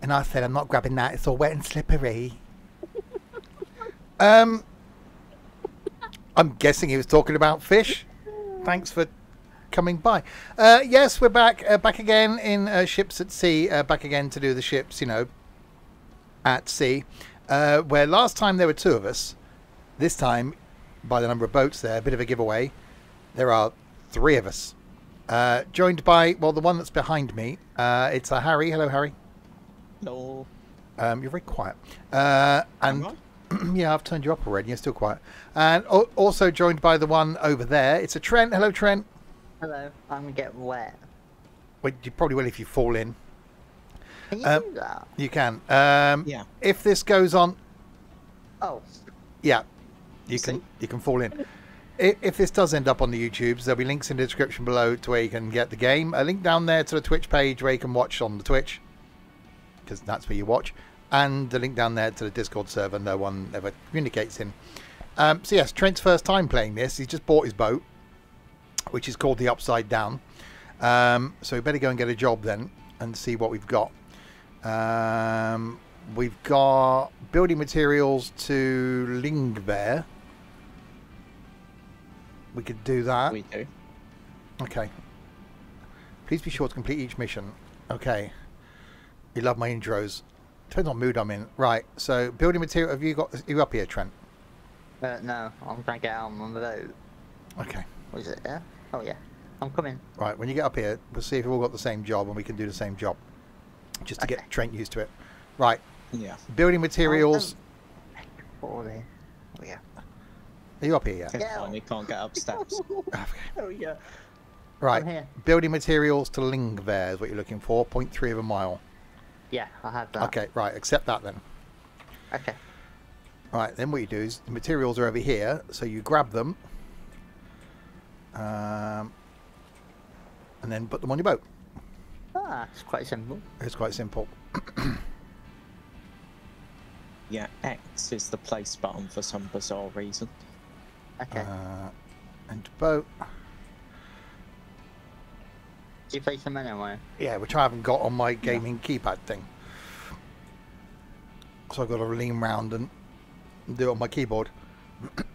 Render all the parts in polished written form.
And I said, I'm not grabbing that. It's all wet and slippery. I'm guessing he was talking about fish. Thanks for coming by. Yes, we're back. Back again in Ships at Sea. Back again to do the ships, you know, at sea. Where last time there were two of us. This time, by the number of boats there, a bit of a giveaway, there are three of us. Joined by, well, the one that's behind me. It's Harry. Hello, Harry. Hello. You're very quiet. And yeah, I've turned you up already. You're still quiet. And also joined by the one over there. It's a Trent. Hello, Trent. Hello. I'm going to get wet. Well, you probably will if you fall in. Can you do that? You can. Yeah. If this goes on... Oh. Yeah. You can fall in. If this does end up on the YouTubes, there'll be links in the description below to where you can get the game. A link down there to the Twitch page where you can watch on the Twitch, because that's where you watch. And the link down there to the Discord server no one ever communicates in. So yes, Trent's first time playing this. He's just bought his boat, which is called the Upside Down. So we better go and get a job then and see what we've got. We've got building materials to Lingbear. We could do that. We do. Okay. Please be sure to complete each mission. Okay. You love my intros. Depends on mood I'm in. Right. So building material. Have you got? Are you up here, Trent? No, I'm trying to get out on the boat. Okay. What is it? Yeah. Oh yeah. I'm coming. Right. When you get up here, we'll see if we've all got the same job and we can do the same job. Just to get Trent used to it. Right. Yeah. Building materials. Oh, yeah. Are you up here yet? Yeah. Oh, you can't get up steps. Okay. Oh, yeah. Right. Building materials to Lingbear is what you're looking for. 0.3 of a mile. Yeah, I have that. Okay, right. Accept that then. Okay. Right, then what you do is the materials are over here. So you grab them. And then put them on your boat. Ah, it's quite simple. It's quite simple. Yeah, X is the place button for some bizarre reason. Okay. And boat. Do you place them anywhere? Yeah, which I haven't got on my gaming keypad thing. So I've got to lean round and do it on my keyboard.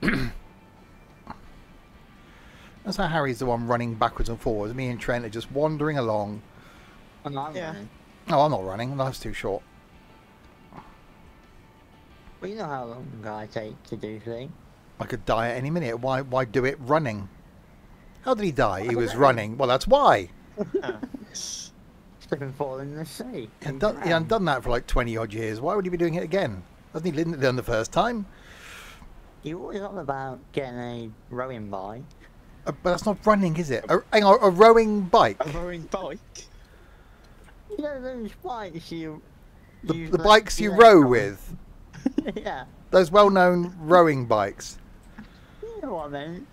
That's how Harry's the one running backwards and forwards. Me and Trent are just wandering along. I'm not running. No, I'm not running. Life's too short. Well, you know how long I take to do things. I could die at any minute. Why do it running? How did he die? He was running. Well, that's why. Slip and fall in the sea. He hadn't done that for like 20 odd years. Why would he be doing it again? Hasn't he done the first time? You're always on about getting a rowing bike. But that's not running, is it? Hang on, a rowing bike? A rowing bike? You know those bikes you... the bikes you row with? Yeah. Those well-known rowing bikes. You know what I mean?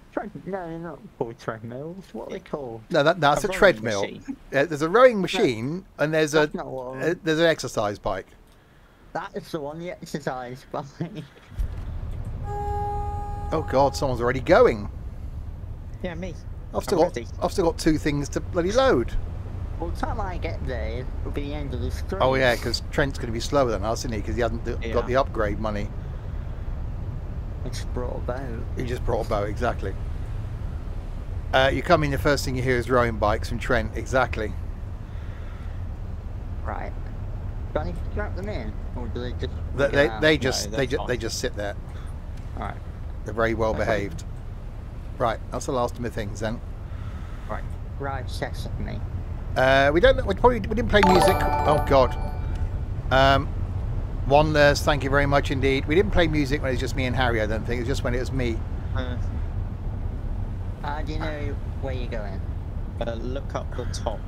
No, they're not called treadmills. What are they called? No, that's a treadmill. There's a rowing machine, and there's an exercise bike. That is the one, the exercise bike. Oh God, someone's already going. Yeah, me. I've still got two things to bloody load. Well, time I get there, it'll be the end of the street. Oh yeah, because Trent's going to be slower than us, isn't he? Because he hasn't got the upgrade money. I just brought a boat. He just brought a boat, exactly. You come in, the first thing you hear is rowing bikes from Trent, exactly. Right. Do I need to strap them in, or do they just? They just sit there. All right. They're very well behaved. Right. That's the last of my things then. Right. Right, sesame. We don't. We didn't play music. Oh God. One nurse, thank you very much indeed. We didn't play music when it was just me and Harry, I don't think. It was just when it was me. Do you know where you're going? Look up the top.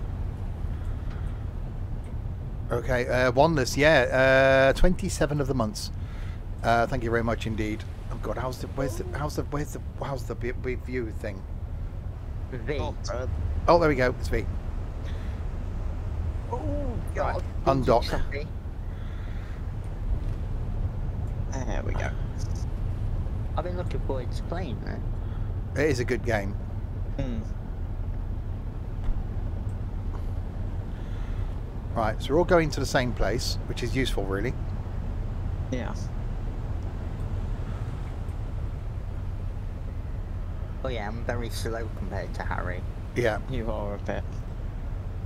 Okay, one nurse, yeah. 27 of the months. Thank you very much indeed. Oh God, how's the view thing? V. Oh, there we go. It's V. Oh God. Right. Undock. There we go. I've been looking forward to playing that. It is a good game. Right, so we're all going to the same place, which is useful, really. Yeah. Oh yeah, I'm very slow compared to Harry. Yeah. You are a bit.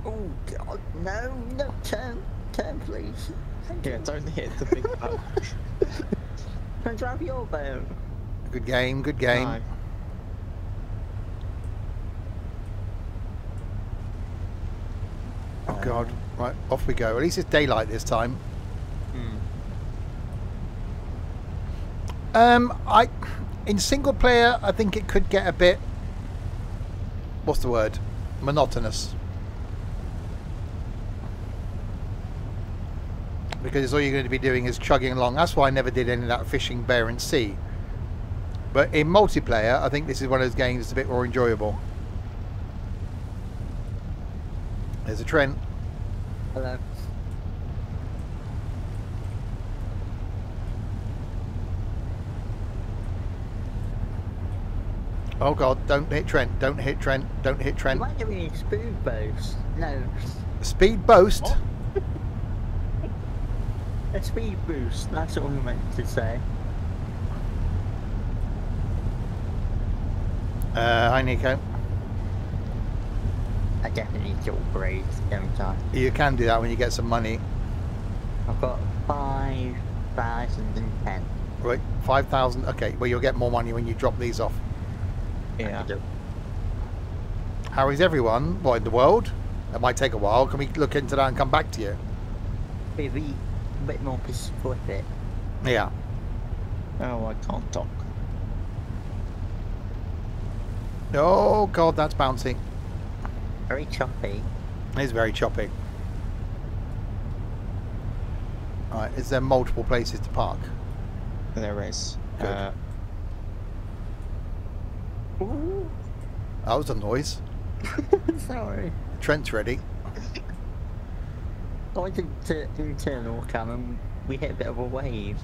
Oh God, no, no, turn please. Yeah, don't hit the big boat. Can I drive your boat? Good game, good game. No. Oh God, right, off we go. At least it's daylight this time. Hmm. In single player, I think it could get a bit, what's the word? Monotonous. Because all you're going to be doing is chugging along. That's why I never did any of that fishing, bear and sea. But in multiplayer, I think this is one of those games that's a bit more enjoyable. There's a Trent. Hello. Oh God, don't hit Trent, don't hit Trent, don't hit Trent. Why do we need speed boast? No. Speed boast? What? A speed boost, that's all I meant to say. Hi Nico. I definitely need to upgrade, don't I? You can do that when you get some money. I've got 5,010. Right, 5,000, okay, well you'll get more money when you drop these off. Yeah. How is everyone? What in the world? That might take a while. Can we look into that and come back to you? Maybe a bit more peaceful with it. Yeah. Oh, I can't talk. Oh God, that's bouncy. Very choppy. It is very choppy. All right. Is there multiple places to park? There is. Good. Ooh. That was a noise. Sorry. Trent's ready. I went into internal cam and we hit a bit of a wave.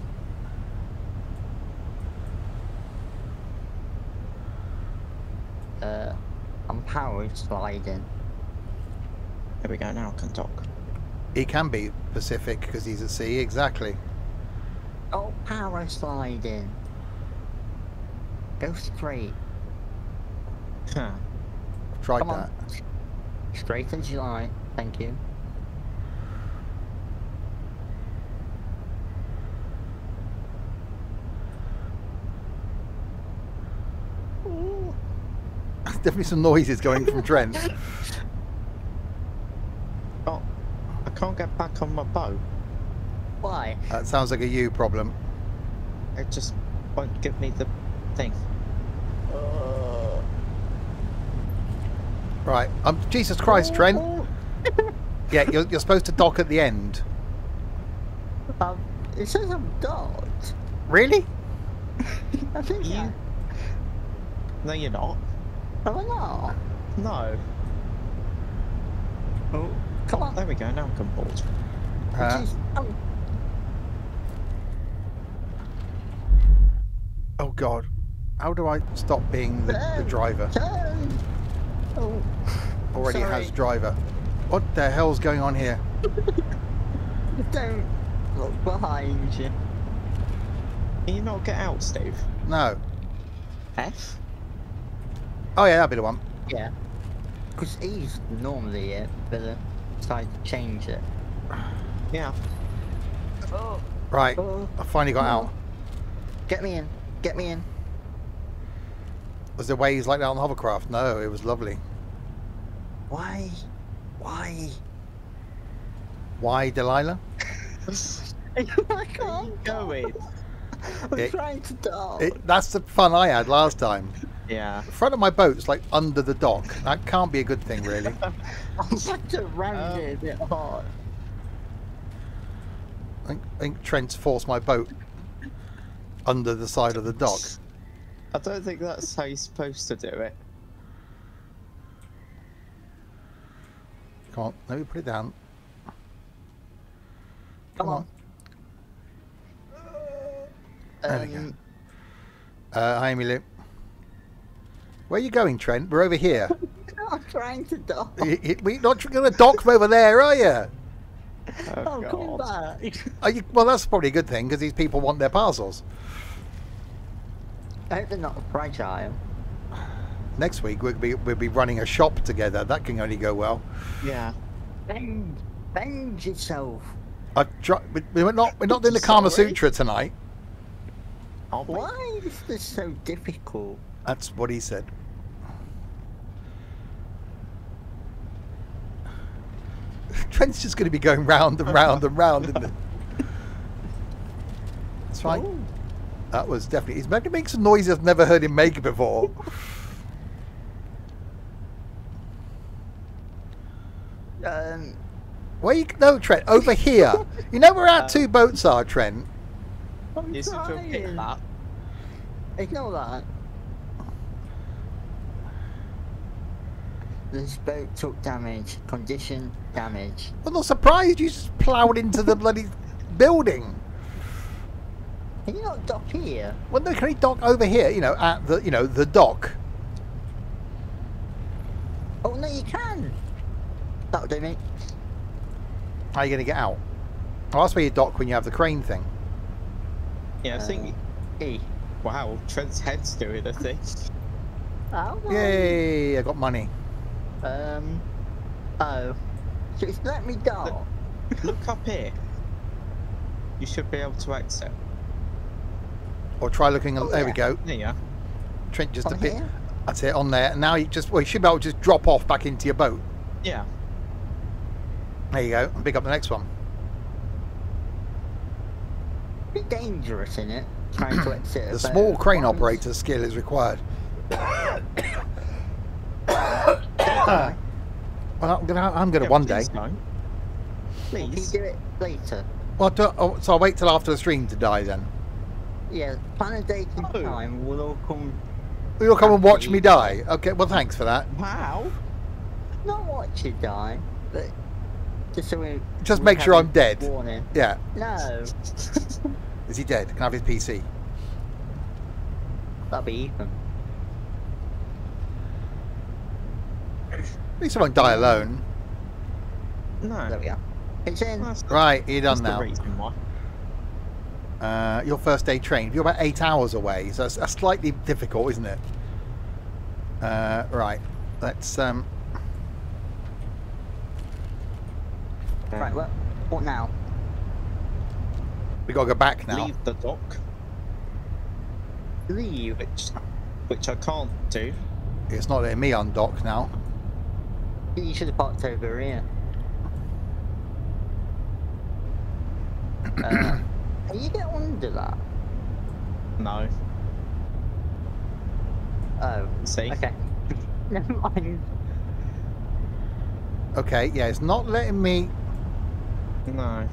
I'm power sliding. There we go, now I can talk. He can be Pacific because he's at sea, exactly. Oh, power sliding. Go straight. Huh. I've tried Come that. On. Straight in July, thank you. Ooh. There's definitely some noises going from Trent. Oh, I can't get back on my boat. Why? That sounds like a you problem. It just won't give me the thing. Right, Jesus Christ, Trent. Yeah, you're supposed to dock at the end. It says I'm docked. Really? I think you. Yeah. No, you're not. Am I not? No. Oh, come on. There we go. Now I'm bored. Oh God, how do I stop being the driver? Oh, already has driver. What the hell's going on here? Don't look behind you. Can you not get out, Steve? No. F? Oh yeah, that'd be the one. Yeah. Because E's normally it, but I decided to change it. Yeah. Oh. Right, oh. I finally got out. Get me in, get me in. Was there waves like that on the hovercraft? No, it was lovely. Why? Why? Why, Delilah? I can't go it. I'm trying to dock. That's the fun I had last time. Yeah. The front of my boat's like under the dock. That can't be a good thing, really. I'm such a rounded bit hard. I think Trent's forced my boat under the side of the dock. I don't think that's how you're supposed to do it. Come on, let me put it down. Come on. There we go. Hi, Amy Lou. Where are you going, Trent? We're over here. I'm trying to dock. You're not going to dock from over there, are you? Oh, I'm coming back. Well, that's probably a good thing because these people want their parcels. I hope they're not a price item. Next week we'll be running a shop together. That can only go well. Yeah. Bend yourself. We're not doing the Kama Sutra tonight. Oh, why is this so difficult? That's what he said. Trent's just going to be going round and round and round, isn't it? That's right. Ooh. That was definitely... He's meant to make some noises I've never heard him make before. Where you... No, Trent. Over here. You know where our two boats are, Trent? I'm trying. Ignore that. This boat took damage. Condition damage. I'm not surprised you just ploughed into the bloody building. Can you not dock here? Well, no, can you dock over here? You know, at the the dock. Oh no, you can. That'll do me. How are you gonna get out? Oh, that's where you dock when you have the crane thing. Yeah, I think. E. Wow, Trent's head's doing a thing. Oh. No. Yay! I got money. Oh. Just let me go. Look up here. You should be able to exit. Or try looking. Oh, there we go. There you are. Trent, just on a bit. Here? That's it, on there. Now you just. Well, you should be able to just drop off back into your boat. Yeah. There you go. And pick up the next one. A bit dangerous, isn't it? Trying to exit. The small crane operator skill is required. Well, I'm gonna one day. No. Please do it later. Well, so I'll wait till after the stream to die then. Yeah, plan a date and time. We'll all come. We'll all come and watch me die. Okay. Well, thanks for that. Wow. Not watch you die, but just so we. Just make sure I'm dead. Warning. Yeah. No. Is he dead? Can I have his PC? That'll be Ethan. At least I won't die alone. No. There we are. It's in. Right, you're done now. Your first day train. You're about 8 hours away, so it's slightly difficult, isn't it? Right. Let's. Right. What now? We gotta go back now. Leave the dock. Leave, which I can't do. It's not letting me undock now. You should have parked over here. Can you get under that? No. Oh. See? Okay. Never mind. Okay, yeah, it's not letting me... No.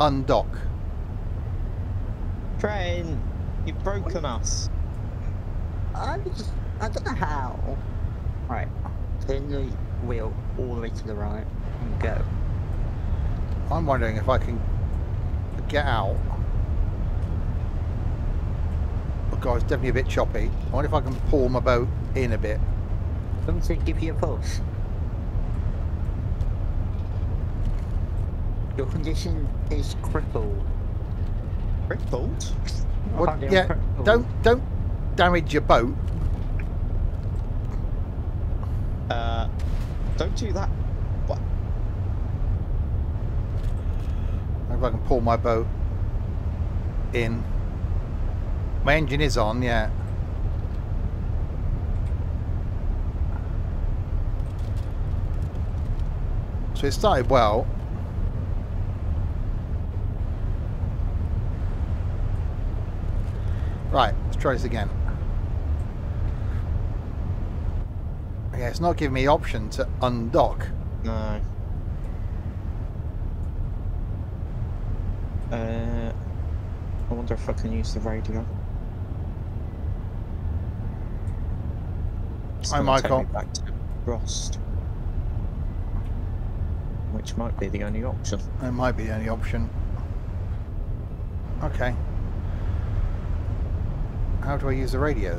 Undock. Train, you've broken us. I don't know how. Right. Turn the wheel all the way to the right and go. I'm wondering if I can get out. Oh god, it's definitely a bit choppy. I wonder if I can pull my boat in a bit. Doesn't it give you a pulse? Your condition is crippled. Crippled? Well, yeah, crippled. Don't damage your boat. Don't do that. What? If I can pull my boat in. My engine is on, yeah. So it started well. Right, let's try this again. Yeah, it's not giving me the option to undock. No. I wonder if I can use the radio. Hi, Michael. Back to Rust, which might be the only option. It might be the only option. Okay. How do I use the radio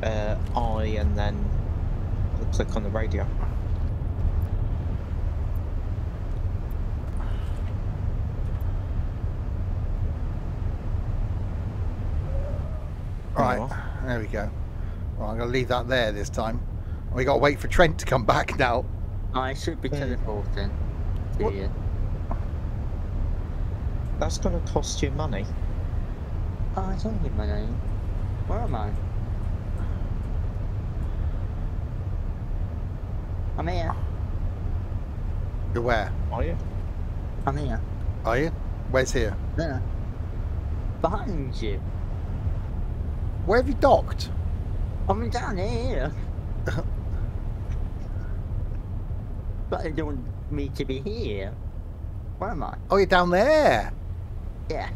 then? I and then. Click on the radio. Alright, there we go. Well, I'm going to leave that there this time. We got to wait for Trent to come back now. I should be teleporting to you. That's going to cost you money. Oh, I don't need money. Where am I? I'm here. You're where? Are you? I'm here. Are you? Where's here? There. Behind you. Where have you docked? I'm down here. But they don't want me to be here. Where am I? Oh, you're down there. Yeah.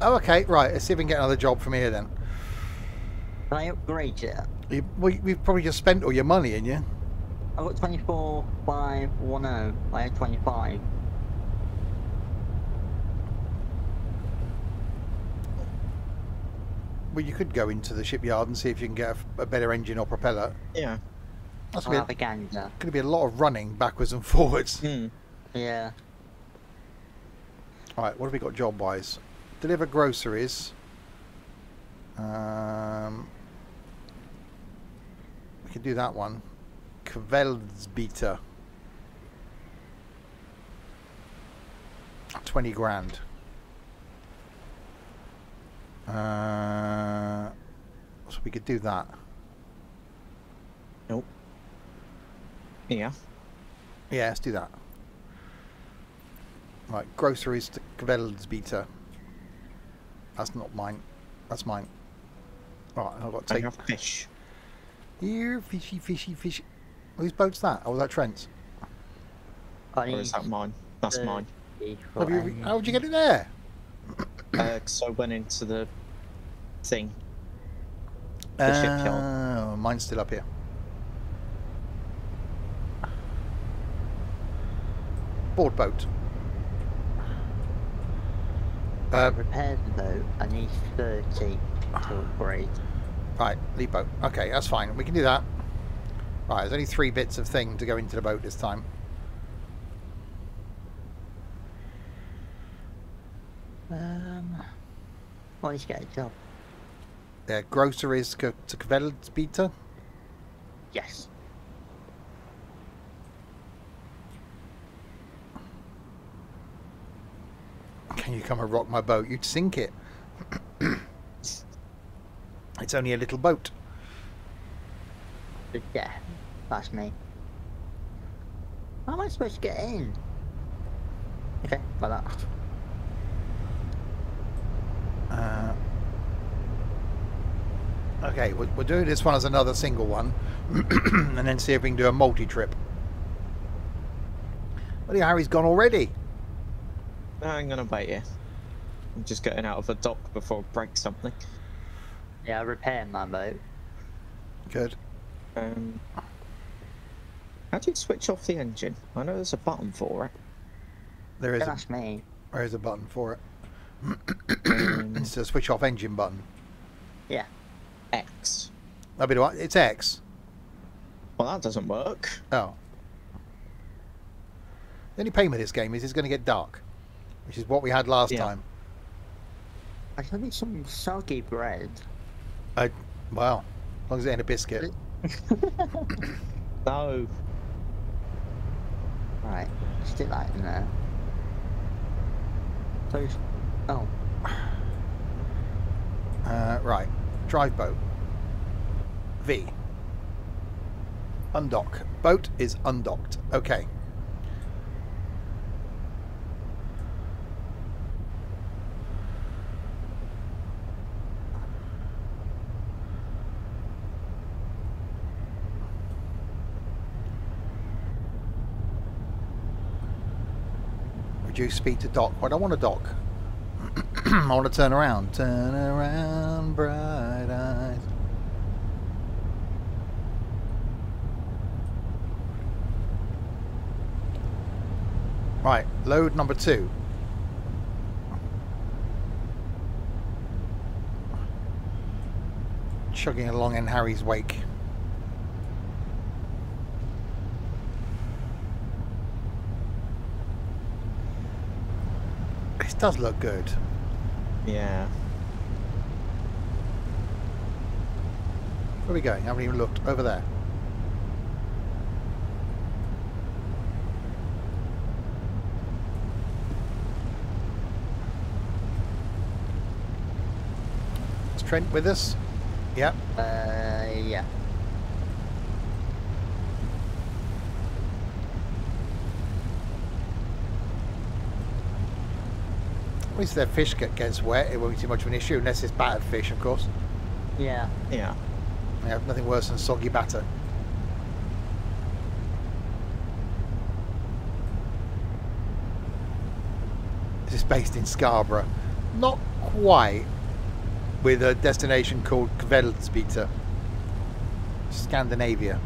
Oh, okay. Right. Let's see if we can get another job from here then. Can I upgrade it? You, well, you've probably just spent all your money, ain't you? I got 24,510. I had 25. Well, you could go into the shipyard and see if you can get a better engine or propeller. Yeah. That's going to be a lot of running backwards and forwards. Mm. Yeah. All right. What have we got job-wise? Deliver groceries. We can do that one. Kveldsbita. 20 grand. So we could do that. Nope. Yeah. Yeah, let's do that. Right, groceries to Kveldsbita. That's not mine. That's mine. Right, I've got to take. I have fish. Here, fishy, fishy, fishy. Whose boat's that? Oh, was that Trent's? Or is that mine? That's mine. How would you get it there? Because I went into the thing. The shipyard. Mine's still up here. Board boat. Repair the boat. I need 30 to upgrade. Right, leave boat. Okay, that's fine. We can do that. Right, there's only 3 bits of thing to go into the boat this time. Well, you should get a job. Yeah, groceries to Kveldsbita? Yes. Can you come and rock my boat? You'd sink it. It's only a little boat. Yeah, that's me. How am I supposed to get in? Okay, like that. Okay, we'll do this one as another single one and then see if we can do a multi-trip. Bloody Harry's gone already. No, I'm going to wait here. I'm just getting out of the dock before I break something. Yeah, I repaired my boat. Good. How do you switch off the engine? I know there's a button for it. There is. That's me. There is a button for it. It's a switch off engine button. Yeah. X. That'd be the one. It's X. Well, that doesn't work. Oh. The only pain with this game is it's going to get dark, which is what we had last time. I can eat some soggy bread. Well, as long as it ain't a biscuit. No. Right, stick that in there. Please. Oh. Right. Drive boat. V. Undock. Boat is undocked. Okay. Reduce speed to dock. I don't want to dock. I want to turn around. Turn around, bright eyes. Right, load number 2. Chugging along in Harry's wake. This does look good. Yeah. are we going? I haven't even looked. Over there. Is Trent with us? Yeah. Yeah. At least their fish gets wet, it won't be too much of an issue, unless it's battered fish, of course. Yeah. Yeah. Yeah, nothing worse than soggy batter. This is based in Scarborough. Not quite. With a destination called Kveldsbita. Scandinavia.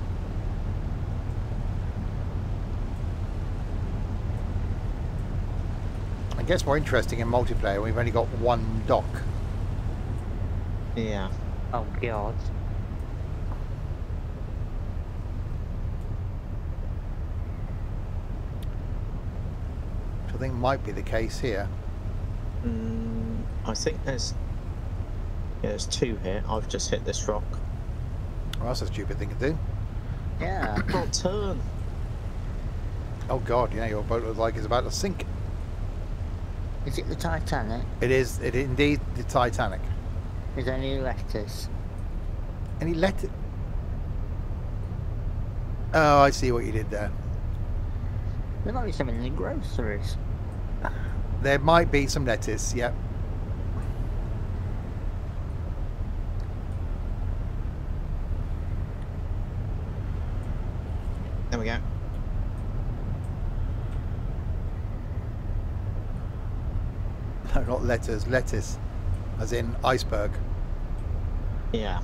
It gets more interesting in multiplayer when we've only got one dock. Yeah. Oh god. Which I think might be the case here. I think there's there's two here. I've just hit this rock. Well, that's a stupid thing to do. Yeah. Don't turn. Oh god, yeah, your boat looks like it's about to sink. Is it the Titanic? It is. It is indeed the Titanic. Is there any letters? Any letter? Oh, I see what you did there. There might be something in the groceries. There might be some letters. Yep. There we go. Not letters, lettuce, as in iceberg. Yeah.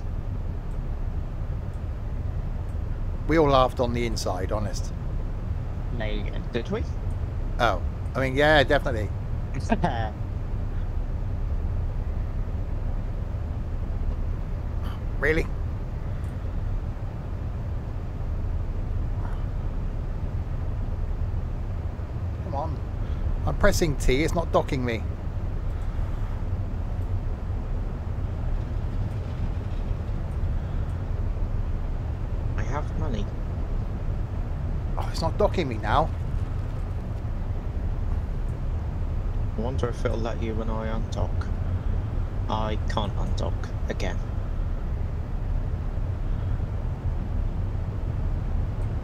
We all laughed on the inside, honest. No, did we? Oh, I mean, yeah, definitely. Really? Come on. I'm pressing T, it's not docking me. It's not docking me now. I wonder if it'll let you when I undock. I can't undock again.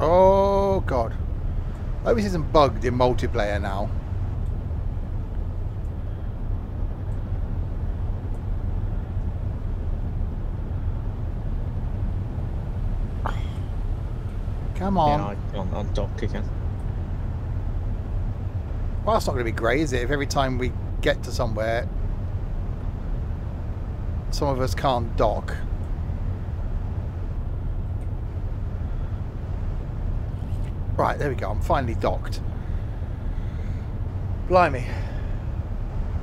Oh god. I hope this isn't bugged in multiplayer now. Come on. Yeah, on dock again. Well, that's not going to be great, is it? If every time we get to somewhere, some of us can't dock. Right, there we go. I'm finally docked. Blimey.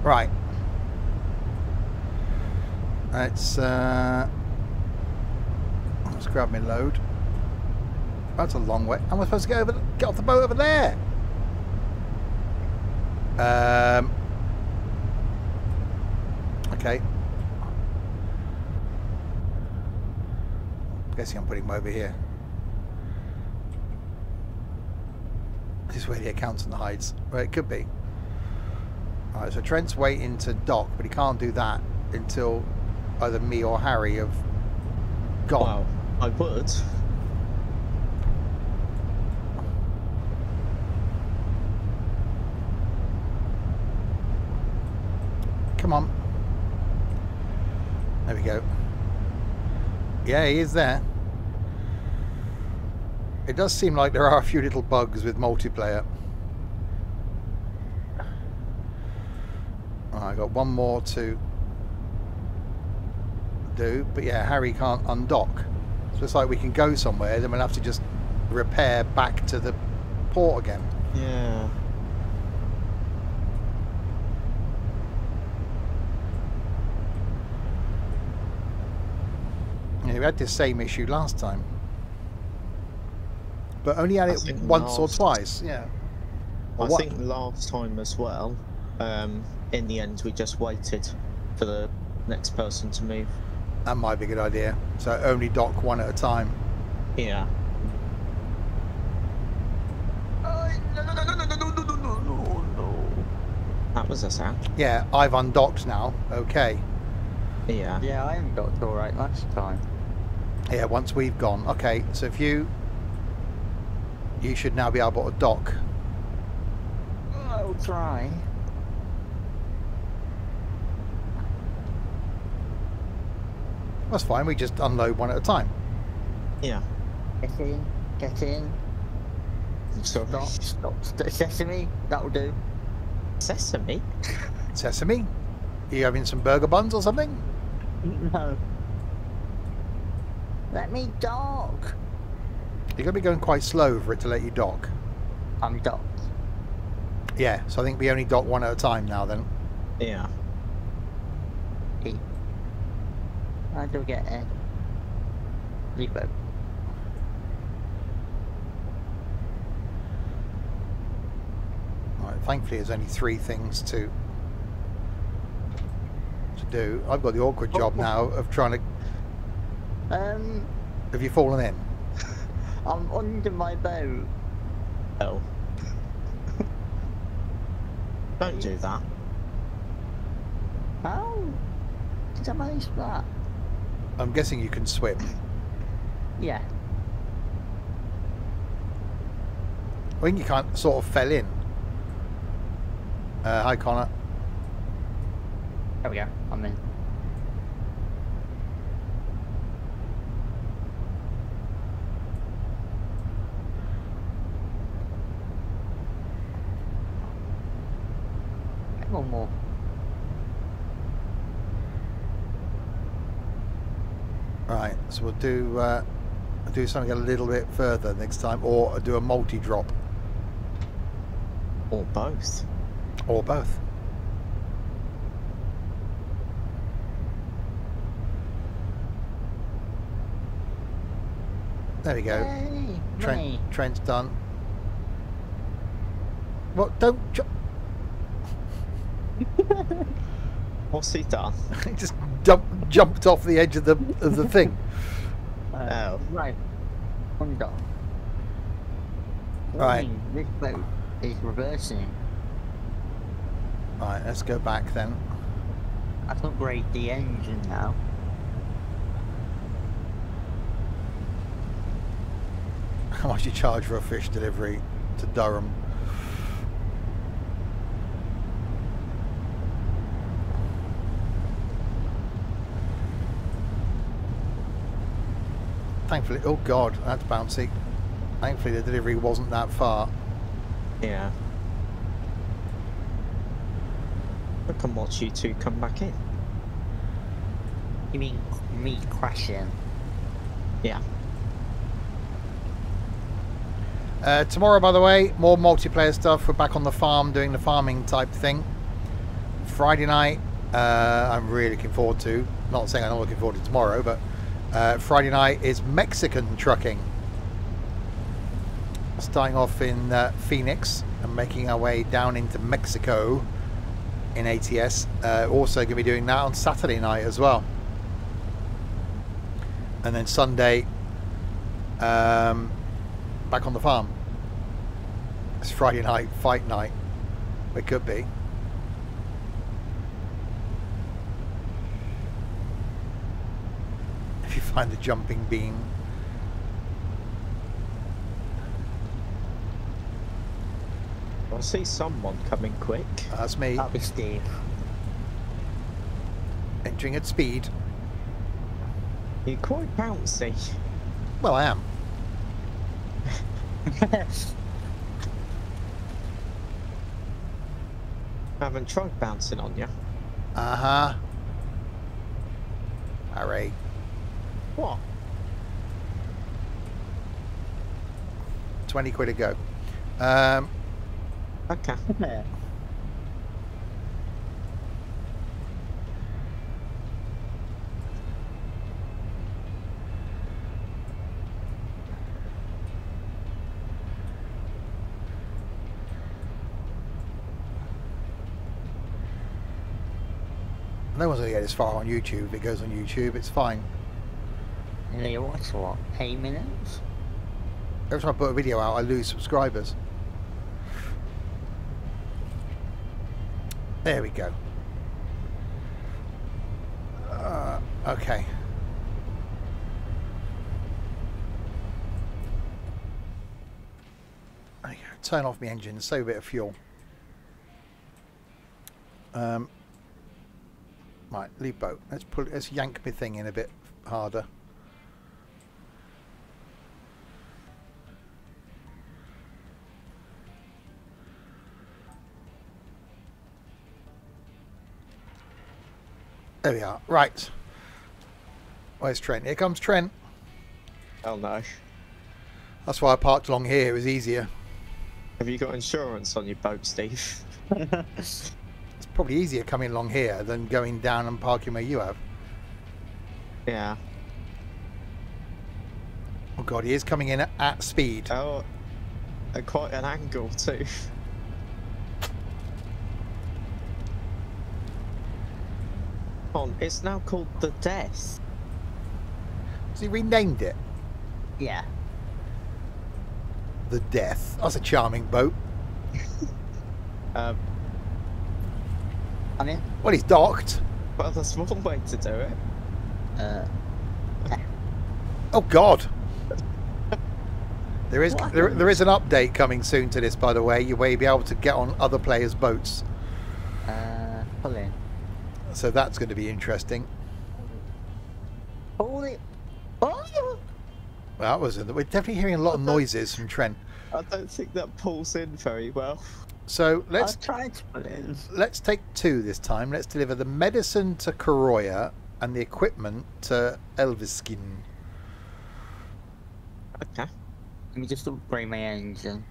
Right. Let's grab my load. That's a long way. Am I supposed to get off the boat over there? Okay. I'm guessing I'm putting him over here. This is where the accountant hides. Well, it could be. Alright, so Trent's waiting to dock, but he can't do that until either me or Harry have gone. Wow, I would. Come on. There we go. Yeah, he is there. It does seem like there are a few little bugs with multiplayer. Oh, I got one more to do, but yeah, Harry can't undock. So it's like we can go somewhere, then we'll have to just repair back to the port again. Yeah. We had this same issue last time, but only had it once or twice. Yeah, I think last time as well. In the end, we just waited for the next person to move. That might be a good idea. So only dock one at a time. Yeah. No. That was a sound. Yeah, I've undocked now. Okay. Yeah. Yeah, I undocked all right last time. Yeah, once we've gone. Okay, so if you... You should now be able to dock. I'll try. That's fine, we just unload one at a time. Yeah. Get in, get in. Stop, stop, sesame, that'll do. Sesame? Sesame? Are you having some burger buns or something? No. Let me dock. You're going to be going quite slow for it to let you dock. I'm docked. Yeah, so I think we only dock one at a time now then. Yeah. Eat. I do get it. Reload. Alright, thankfully there's only three things to do. I've got the awkward job now of trying to... Have you fallen in? I'm under my boat. Oh. Don't do that. How did I manage that? I'm guessing you can swim. Yeah. I think you kind of sort of fell in. Hi, Connor. There we go. I'm in. One more. Right, so we'll do something a little bit further next time, or do a multi-drop, or both, or both. There we go. Hey, Trent's done. What? Don't. What's he done? He just jumped off the edge of the thing. Oh. Right. One dock. Right. This boat is reversing. Right, let's go back then. I've upgraded the engine now. How much do you charge for a fish delivery to Durham? Thankfully, oh god, that's bouncy. Thankfully the delivery wasn't that far. Yeah. I can watch you two come back in. You mean me crashing? Yeah. Tomorrow, by the way, more multiplayer stuff. We're back on the farm doing the farming type thing. Friday night, I'm really looking forward to. Not saying I'm not looking forward to tomorrow, but... Friday night is Mexican trucking. Starting off in Phoenix and making our way down into Mexico in ATS. Also going to be doing that on Saturday night as well. And then Sunday, back on the farm. It's Friday night, fight night. It could be. You find the jumping beam. I see someone coming quick. That's me. That'll be Steve. Entering at speed. You're quite bouncy. Well, I am. I haven't tried bouncing on you. Uh-huh. Harry. What? 20 quid a go. Okay. No one's going to get this far on YouTube. If it goes on YouTube, it's fine. You watch what? 8 minutes? Every time I put a video out, I lose subscribers. There we go. Okay. Turn off my engine, save a bit of fuel. Right, leave boat. Let's yank my thing in a bit harder. There we are. Right. Where's Trent? Here comes Trent. Oh, nice. That's why I parked along here. It was easier. Have you got insurance on your boat, Steve? It's probably easier coming along here than going down and parking where you have. Yeah. Oh, God. He is coming in at speed. Oh, at quite an angle, too. It's now called The Death. So you renamed it? Yeah. The Death. That's a charming boat. I mean, well, he's docked. Well, that's one way to do it. Oh God. there is an update coming soon to this, by the way. You may be able to get on other players' boats. Pull in. So that's going to be interesting. Holy! Oh! Well, that was. We're definitely hearing a lot of noises from Trent. I don't think that pulls in very well. So let's try to pull in. Let's take two this time. Let's deliver the medicine to Koroya and the equipment to Elviskin. Okay. Let me just upgrade my engine.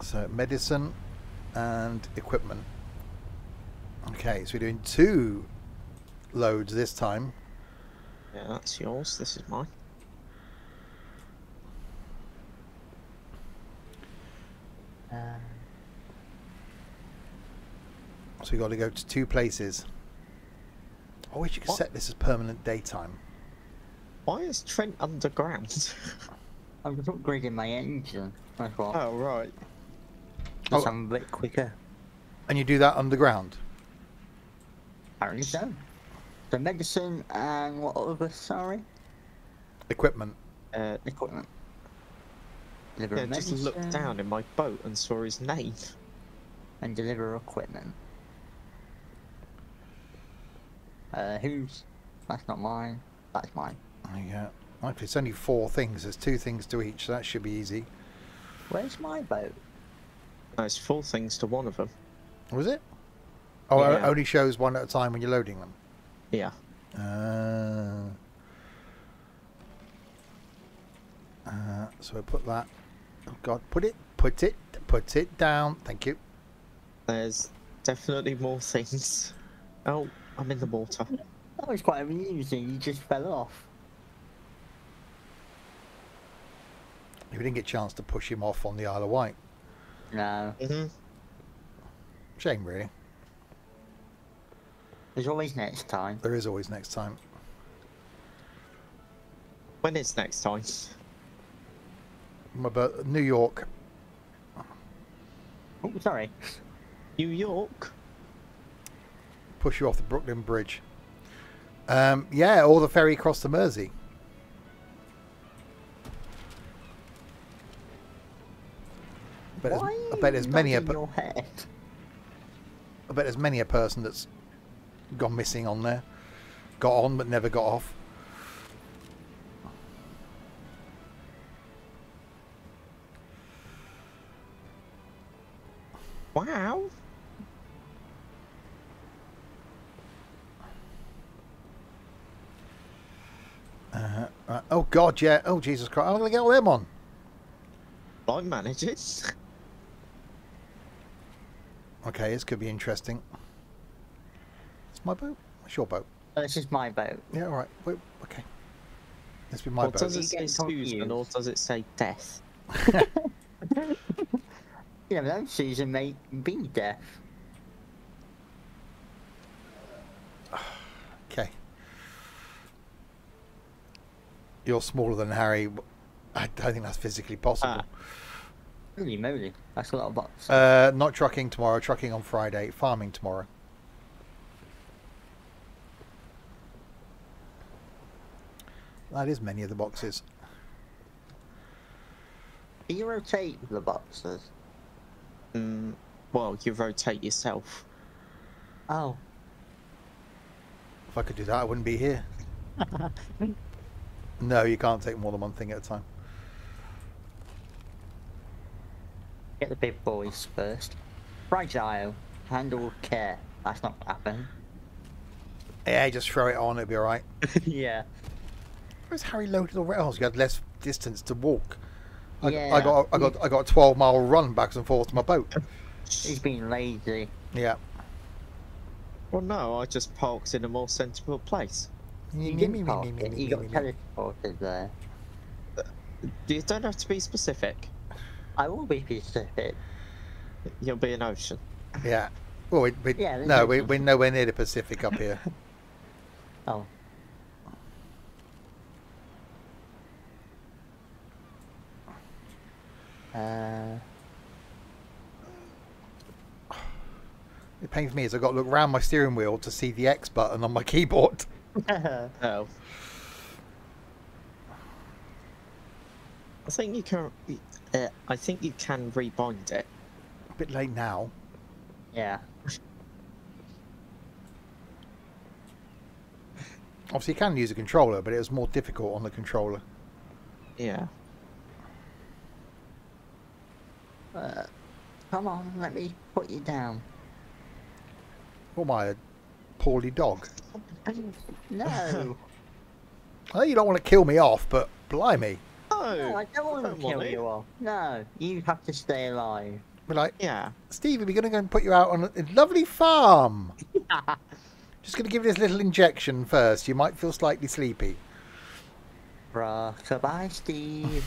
So medicine and equipment. Okay, so we're doing two loads this time. Yeah, that's yours. This is mine. So we got to go to two places. I wish you could set this as permanent daytime. Why is Trent underground? I'm just upgrading my engine. That's what. Oh right. Just I'm a bit quicker. And you do that underground. Apparently so. The medicine and what other, sorry? Equipment. Equipment. Deliver I just looked down in my boat and saw his name. And deliver equipment. Who's? That's not mine. That's mine. Yeah. Actually, it's only four things. There's two things to each, so that should be easy. Where's my boat? No, it's four things to one of them. Was it? Oh, yeah. It only shows one at a time when you're loading them. Yeah. So we'll put that. Oh God, put it down. Thank you. There's definitely more things. Oh, I'm in the water. That was quite amusing. You just fell off. We didn't get a chance to push him off on the Isle of Wight. No. Mm-hmm. Shame, really. There's always next time. There is always next time. When is next time? New York. Oh, sorry. New York? Push you off the Brooklyn Bridge. Yeah, or the ferry across the Mersey. But I bet there's many a person that's gone missing on there. Got on but never got off. Wow. Oh God, yeah. Oh Jesus Christ. How am I going to get all them on? I manage it. Okay, this could be interesting. My boat? It's your boat. No, this is my boat. Yeah, alright. Okay. This would be my boat. Does it say Susan or does it say Death? Yeah, no, Susan may be Death. you're smaller than Harry. I don't think that's physically possible. Holy moly, that's a lot of bucks. Not trucking tomorrow, trucking on Friday, farming tomorrow. That is many of the boxes. Can you rotate the boxes? Well, you rotate yourself. Oh. If I could do that, I wouldn't be here. No, you can't take more than one thing at a time. Get the big boys first. Fragile. Handle care. That's not what happened. Yeah, just throw it on, it'll be alright. Yeah. Where's Harry loaded already? Oh, so you had less distance to walk. I got a 12-mile run back and forth to my boat. He's been lazy. Yeah. Well, no, I just parked in a more sensible place. You didn't park it. You got teleported there. You don't have to be specific. I will be specific. You'll be an ocean. Yeah. Well, we're nowhere near the Pacific up here. Oh. It pains me as I got to look round my steering wheel to see the X button on my keyboard. Oh. I think you can. I think you can rebind it. A bit late now. Yeah. Obviously, you can use a controller, but it was more difficult on the controller. Yeah. Come on, let me put you down. Oh my, poorly dog. No. I know you don't want to kill me off, but blimey. No, no, I don't want to kill you off. No, you have to stay alive. We're like, yeah, Stevie, we're going to go and put you out on a lovely farm. Just going to give you this little injection first. You might feel slightly sleepy. Rock-a-bye, Stevie,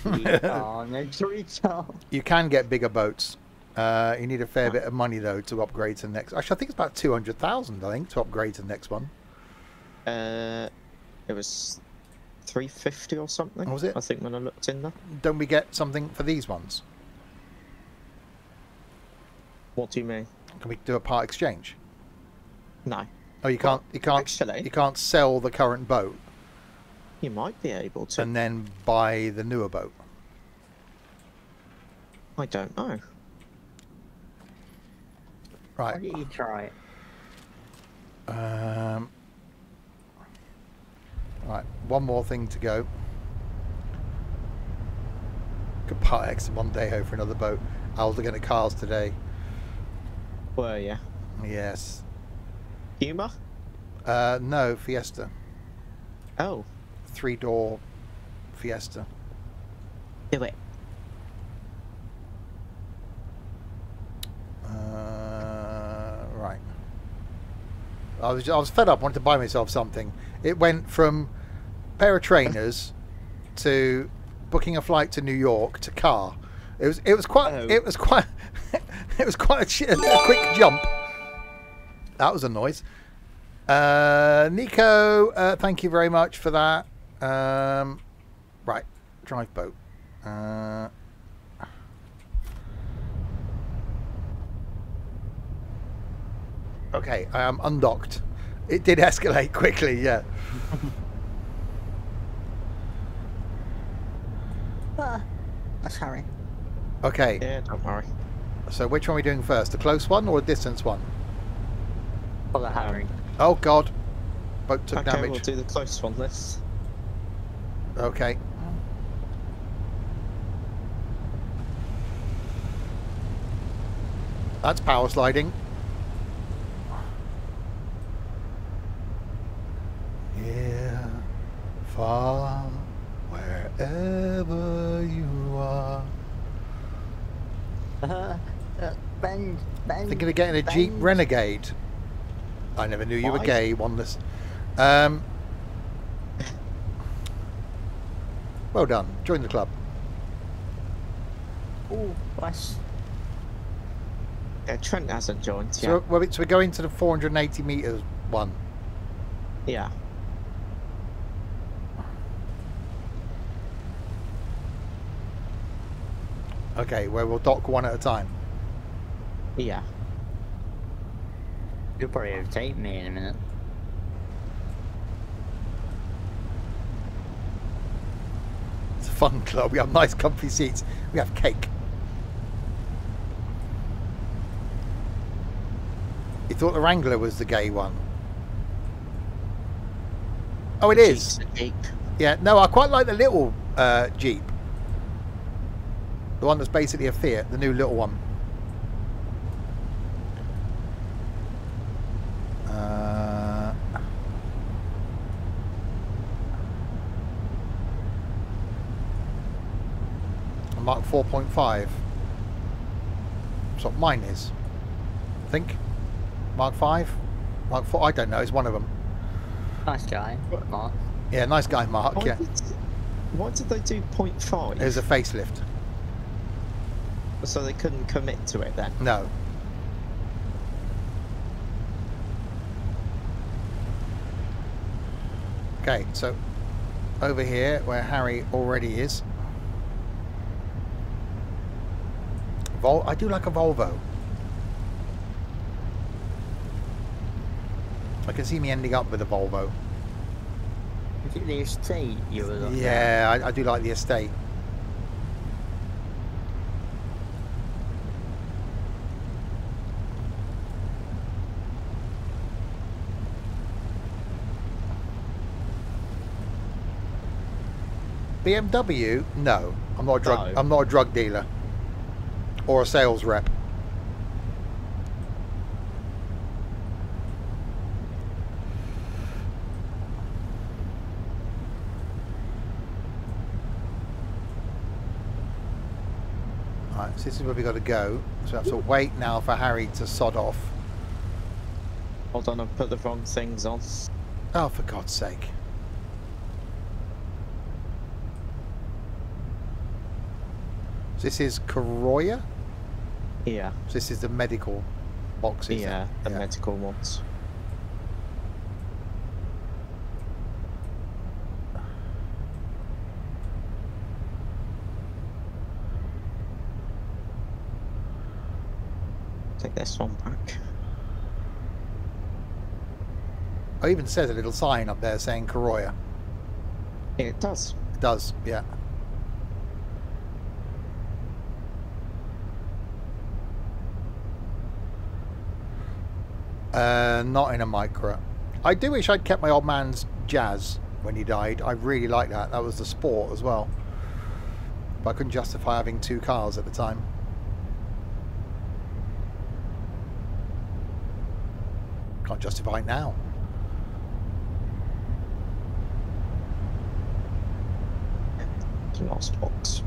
on a treetop. You can get bigger boats. You need a fair bit of money though to upgrade to the next. Actually, I think it's about 200,000. I think to upgrade to the next one. It was 350 or something. Was it? I think when I looked in there. Don't we get something for these ones? What do you mean? Can we do a part exchange? No. Oh, you can't. Well, you can't. Actually, you can't sell the current boat. You might be able to. And then buy the newer boat. I don't know. Right. Why don't you try it? Right, one more thing to go. Could part X in one day over another boat. I was looking at cars today. Were you? Yes. Puma? No, Fiesta. Oh. 3-door Fiesta. Do it. Right. I was fed up, wanted to buy myself something. It went from pair of trainers to booking a flight to New York to car. It was quite a quick jump. That was a noise. Nico, thank you very much for that. Right, drive boat. Okay, I am undocked. It did escalate quickly, yeah. That's Harry. Okay. Yeah, don't worry. So which one are we doing first? The close one or the distance one? Oh, the Harry. Oh, God. Boat took damage. Okay, we'll do the close one, let's... Okay. That's power sliding. Yeah, far wherever you are. Bend, thinking of getting a bend. Jeep Renegade. I never knew you were gay, Wanless. Well done. Join the club. Oh, nice. Yeah, Trent hasn't joined. So, yeah. Well, so we're going to the 480 meters one. Yeah. Okay, where we'll dock one at a time. Yeah. You'll probably overtake me in a minute. It's a fun club. We have nice comfy seats. We have cake. You thought the Wrangler was the gay one. Oh, it is. Yeah, no, I quite like the little Jeep. The one that's basically a Fiat, the new little one. Mark 4.5. That's what mine is, I think. Mark 5? Mark 4? I don't know. It's one of them. Nice guy, Mark. Yeah, nice guy, Mark. Why, yeah. Why did they do 0.5? It was a facelift. So they couldn't commit to it then? No. Okay, so over here where Harry already is. I do like a Volvo. I can see me ending up with a Volvo. Is it the estate you were looking at? Yeah, I do like the estate. BMW? No, I'm not a drug. No. I'm not a drug dealer or a sales rep. Alright, so this is where we got to go. So we have to wait now for Harry to sod off. Hold on, I've put the wrong things on. Oh, for God's sake. So this is Koroya? Yeah. So this is the medical boxes. Yeah, the medical ones. Take this one back. Oh, even says a little sign up there saying Koroya. Yeah, it does. It does, yeah. Not in a micro. I do wish I'd kept my old man's Jazz when he died. I really liked that. That was the Sport as well. But I couldn't justify having two cars at the time. Can't justify it now. Last box.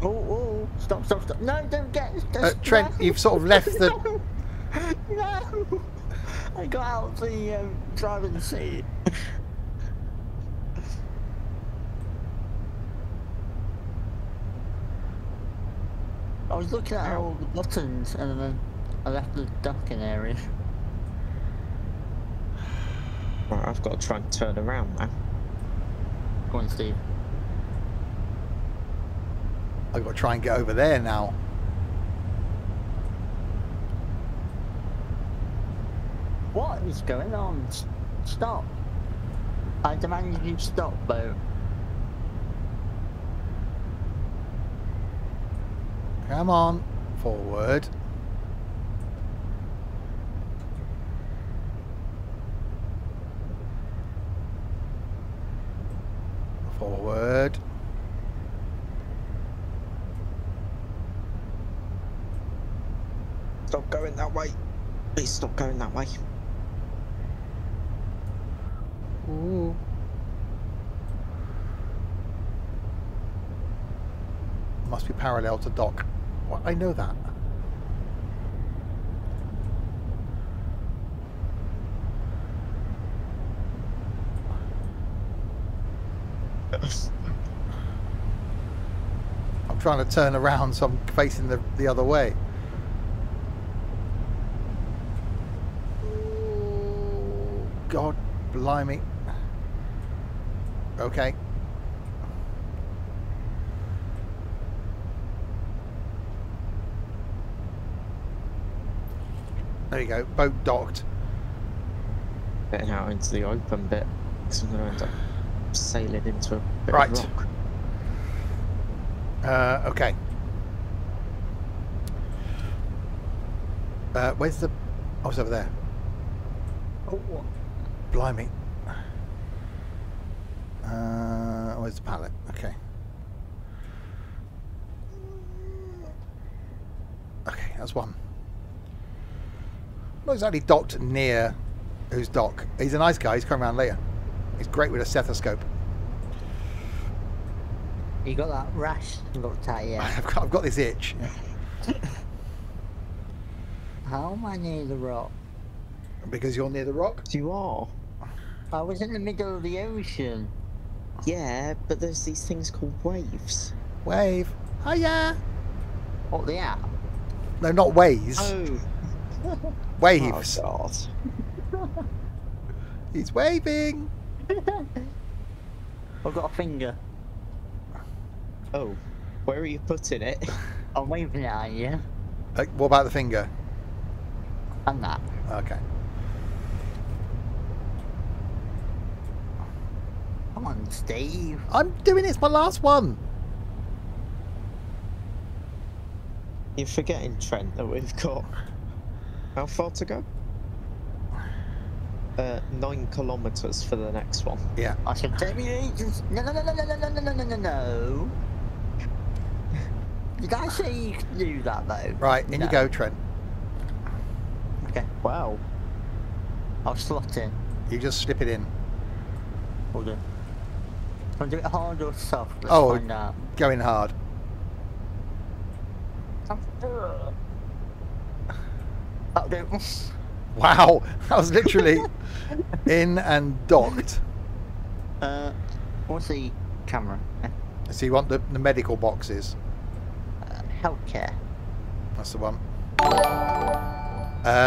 Oh, stop, stop, stop. No, don't get... Trent, you've sort of left the... No! I got out the driving seat. I was looking at all the buttons and then I left the ducking area. Right, I've got to try and turn around now. Go on, Steve. I've got to try and get over there now. What is going on? Stop. I demand you stop, though. Come on. Forward. Forward. Stop going that way. Please stop going that way. Ooh. Must be parallel to dock. Well, I know that. I'm trying to turn around so I'm facing the other way. God, blimey. Okay. There you go, boat docked. Getting out into the open bit, because I'm going to end up sailing into a bit of rock. Okay. Where's the... Oh, it's over there. Oh, what? Blimey. Where's the pallet? Okay. Okay, that's one. Not exactly docked near who's dock. He's a nice guy. He's coming around later. He's great with a stethoscope. You got that rash looked at yet? I've got this itch. Yeah. How am I near the rock? Because you're near the rock? You are. I was in the middle of the ocean. Yeah, but there's these things called waves. Wave? Hiya! What, the app? No, not waves. Oh. Waves. Oh, God. He's waving! I've got a finger. Oh, where are you putting it? I'm waving it at you. What about the finger? And that. Okay. Come on, Steve. I'm doing it. It's my last one. You're forgetting, Trent, that we've got how far to go? 9 kilometers for the next one. Yeah. I should tell you. No. Did I say you could do that though? Right, in you go, Trent. Okay. Wow. I'll slot in. You just slip it in. Hold on. Can I do it hard or soft? Let's find out. Going hard. That'll do. Wow, that was literally in and docked. What's the camera? So you want the medical boxes? Healthcare. That's the one.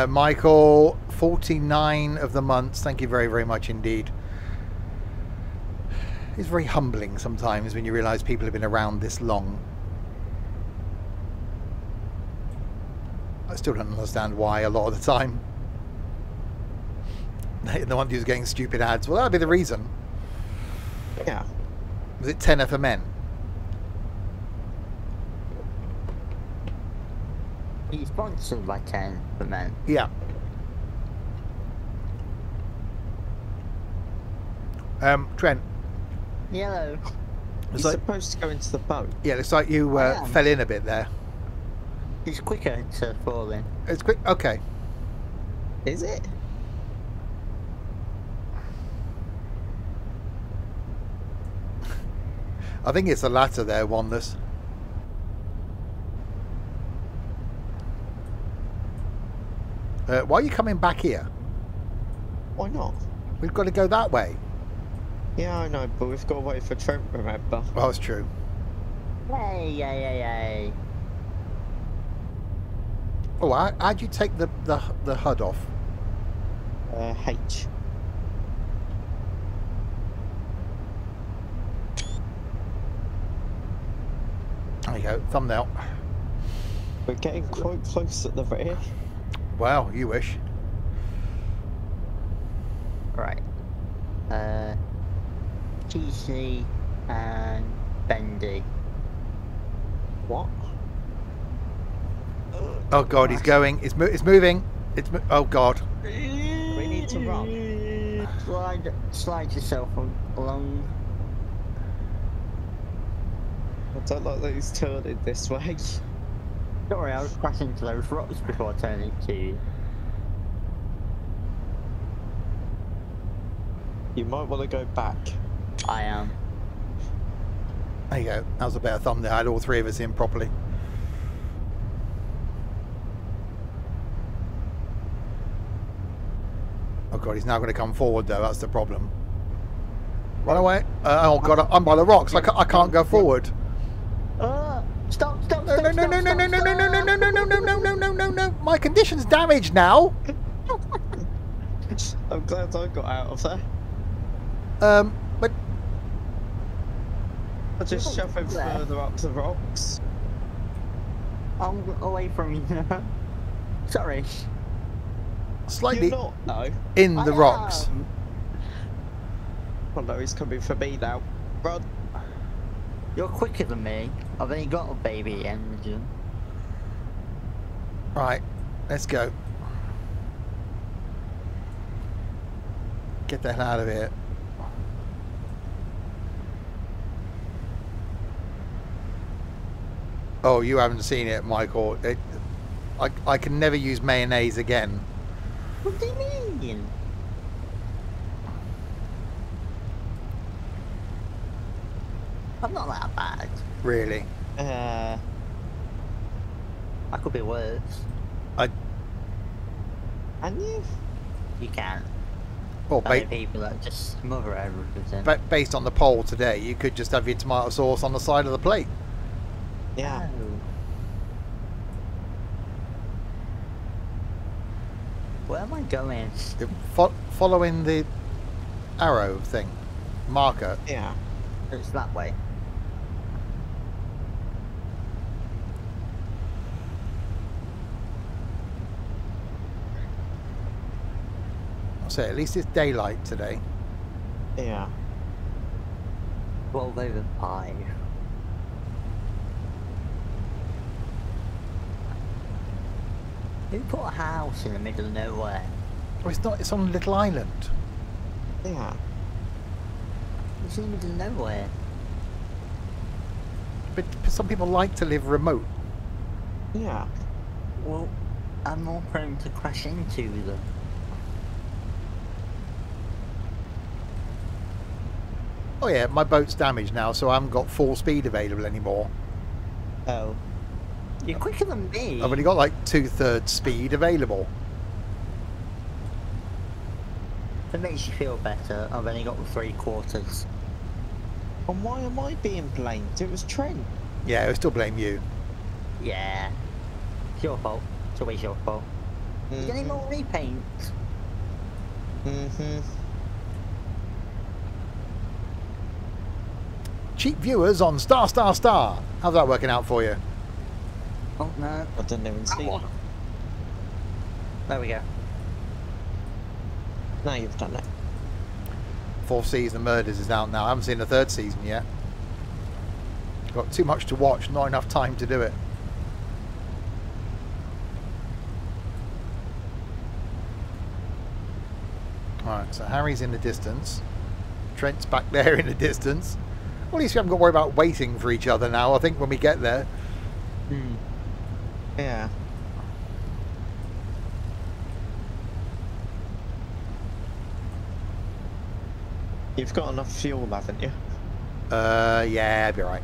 Michael, 49 of the months. Thank you very, very much indeed. It's very humbling sometimes when you realise people have been around this long. I still don't understand why a lot of the time. The one who's getting stupid ads. Well, that would be the reason. Yeah. Was it tenner for men? He's sponsored by 10 for men. Yeah. Trent. Yellow. You're supposed to go into the boat. Yeah, looks like you fell in a bit there. It's quicker to fall in. It's quick. Okay. Is it? I think it's the latter there, Wanders. Why are you coming back here? Why not? We've got to go that way. Yeah, I know, but we've got to wait for Trent, remember? Oh, that's true. Hey, hey. Oh, how'd you take the HUD off? H. There you go, thumbnail. We're getting quite close at the rear. Wow, you wish. Right. TC and Bendy. What? Oh God, he's going. It's moving. Oh God. We need to run. Slide yourself along. I don't like that he's turning this way. Don't worry, I was crashing into those rocks before turning to you. You might want to go back. I am. There you go. That was a better thumbnail. I had all three of us in properly. Oh God, he's now going to come forward though. That's the problem. Run away. Oh God, I'm by the rocks. I can't go forward. Stop. No. My condition's damaged now. I'm glad I got out of there. But I'll just shove him further up the rocks. I'm away from you. Sorry. slightly in the rocks. Oh no, he's coming for me now. Run. You're quicker than me. I've only got a baby engine. Right, let's go. Get the hell out of here. Oh, you haven't seen it, Michael. I can never use mayonnaise again. What do you mean? I'm not that bad. Really? I could be worse. And you? You can. Well, people that just smother everything. But based on the poll today, you could just have your tomato sauce on the side of the plate. Yeah. Oh. Where am I going? Following the arrow thing, marker. Yeah. It's that way. So at least it's daylight today. Yeah. 12:05. Who put a house in the middle of nowhere? Well, it's not. It's on a little island. Yeah. It's in the middle of nowhere. But some people like to live remote. Yeah. Well, I'm more prone to crash into them. Oh yeah, my boat's damaged now, so I haven't got full speed available anymore. Oh. You're quicker than me. I've only got like 2/3 speed available. If it makes you feel better, I've only got 3/4. And why am I being blamed? It was Trent. Yeah, I still blame you. Yeah. It's your fault. It's always your fault. Mm-hmm. You need more repaint. Mm-hmm. Cheap viewers on ***. How's that working out for you? Oh, no. I didn't even see one. There we go. Now you've done it. 4th season of Murders is out now. I haven't seen the 3rd season yet. Got too much to watch, not enough time to do it. Alright, so Harry's in the distance. Trent's back there in the distance. Well, at least we haven't got to worry about waiting for each other now, I think, when we get there. Hmm. Yeah. You've got enough fuel, haven't you? Yeah, I'll be alright.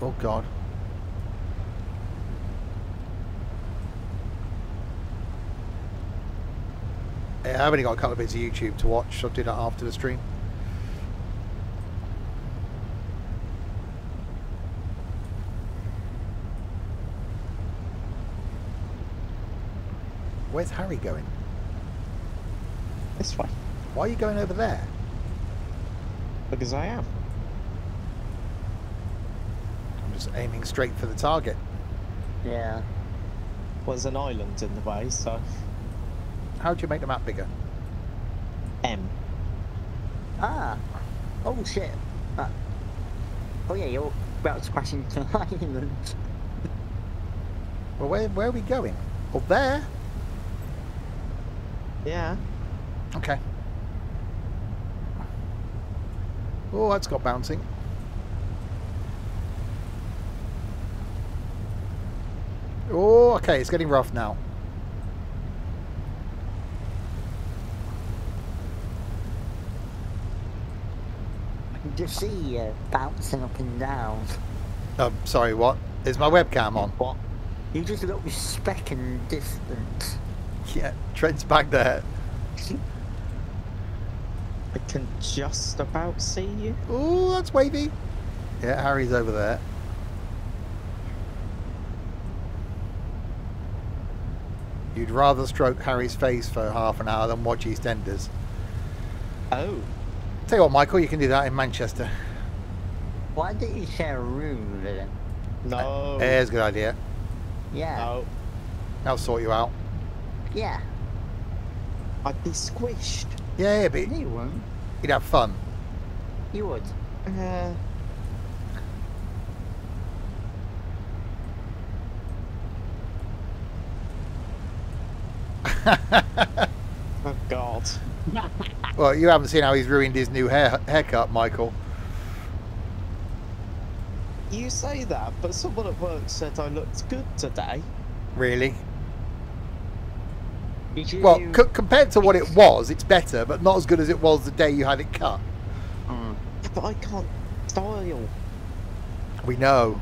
Oh, God. Yeah, I've only got a couple of bits of YouTube to watch, so I'll do that after the stream. Where's Harry going? This way. Why are you going over there? Because I am. I'm just aiming straight for the target. Yeah. Well, there's an island in the way, so... How do you make the map bigger? M. Ah. Oh, shit. Oh, yeah, you're about to crash into an island. Well, where are we going? Up there? Yeah. Okay. Oh, that's got bouncing. Oh, okay, it's getting rough now. I can just see you bouncing up and down. Oh, sorry, what? Is my webcam on? What? You just look speck in the distance. Yeah, Trent's back there. I can just about see you. Oh, that's wavy. Yeah, Harry's over there. You'd rather stroke Harry's face for half an hour than watch EastEnders. Oh. Tell you what, Michael, you can do that in Manchester. Why didn't you share a room with him? No. There's a good idea. Yeah. No. I'll sort you out. Yeah. I'd be squished. Yeah, but you wouldn't. You'd have fun. You would. Oh God. Well, you haven't seen how he's ruined his new haircut, Michael. You say that, but someone at work said I looked good today. Really? Well, compared to what it was, it's better, but not as good as it was the day you had it cut. Mm. But I can't style. We know.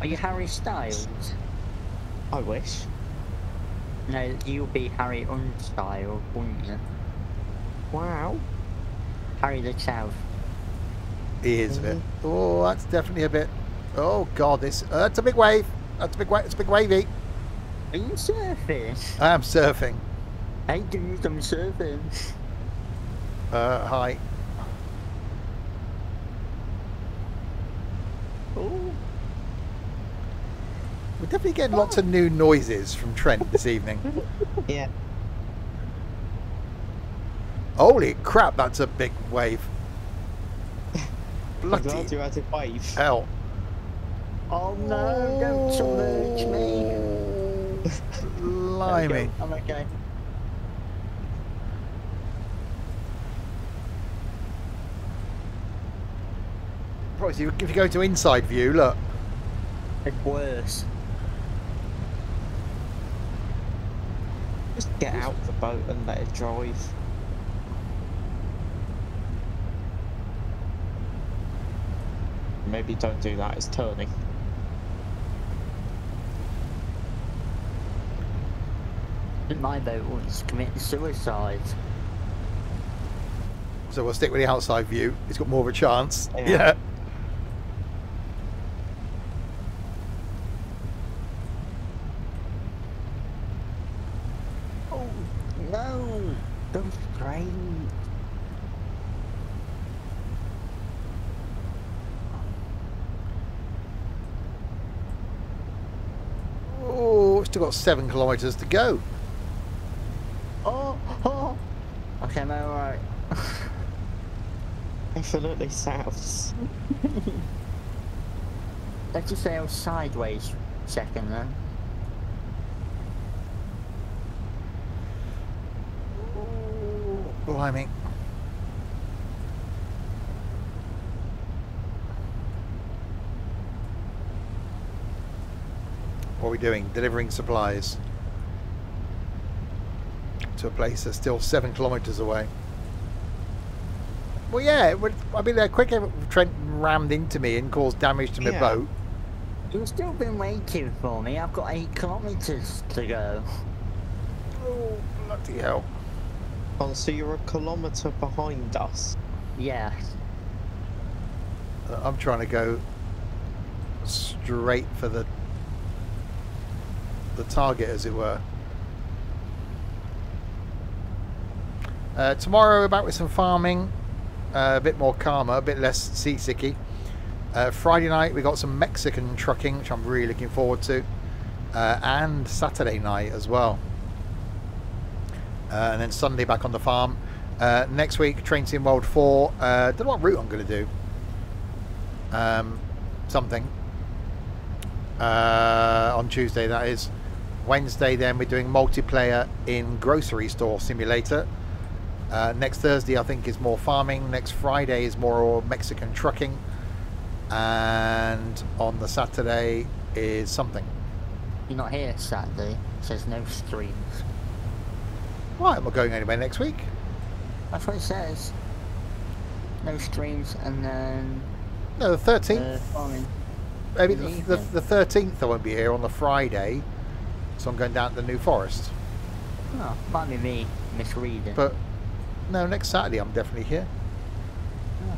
Are you Harry Styles? I wish. No, you'll be Harry Unstyled, wouldn't you? Wow. Harry the Chow. He is a bit. Oh, that's definitely a bit. Oh God, this. That's a big wave. That's a big wave. It's a big wavy. Are you surfing? I am surfing. Hey dude, I'm surfing. Hi. Ooh. We're definitely getting lots of new noises from Trent this evening. Yeah. Holy crap, that's a big wave. Bloody I'm glad you had a wave. Hell. Oh no, don't submerge me. Blimey. I'm okay. Right, if you go to inside view, look. It's worse. Just get out of the boat and let it drive. Maybe don't do that, it's turning. My boat wants to commit suicide. So we'll stick with the outside view, it's got more of a chance. Yeah. Got 7 kilometers to go. Oh. Okay, no, alright. Absolutely south. Let's just sail sideways second then. Blimey. What are we doing? Delivering supplies to a place that's still 7 kilometers away. Well, yeah, I mean, they're quick. Trent rammed into me and caused damage to my boat. You've still been waiting for me. I've got 8 kilometers to go. Oh, bloody hell. Oh, so you're a kilometer behind us? Yeah. I'm trying to go straight for the target, as it were. Tomorrow, about with some farming, a bit more calmer, a bit less seasicky. Friday night we got some Mexican trucking, which I'm really looking forward to, and Saturday night as well, and then Sunday back on the farm. Next week, Train Sim World 4. Don't know what route I'm going to do. Something on Tuesday, that is. Wednesday then we're doing multiplayer in Grocery Store Simulator. Next Thursday I think is more farming. Next Friday is more Mexican trucking, and on the Saturday is something. You're not here Saturday, so there's no streams. Why? I'm not going anywhere next week. That's what it says. No streams, and then no, the 13th. Maybe the 13th I won't be here on the Friday, so I'm going down to the New Forest. Oh, might be me misreading. But no, next Saturday I'm definitely here. Oh.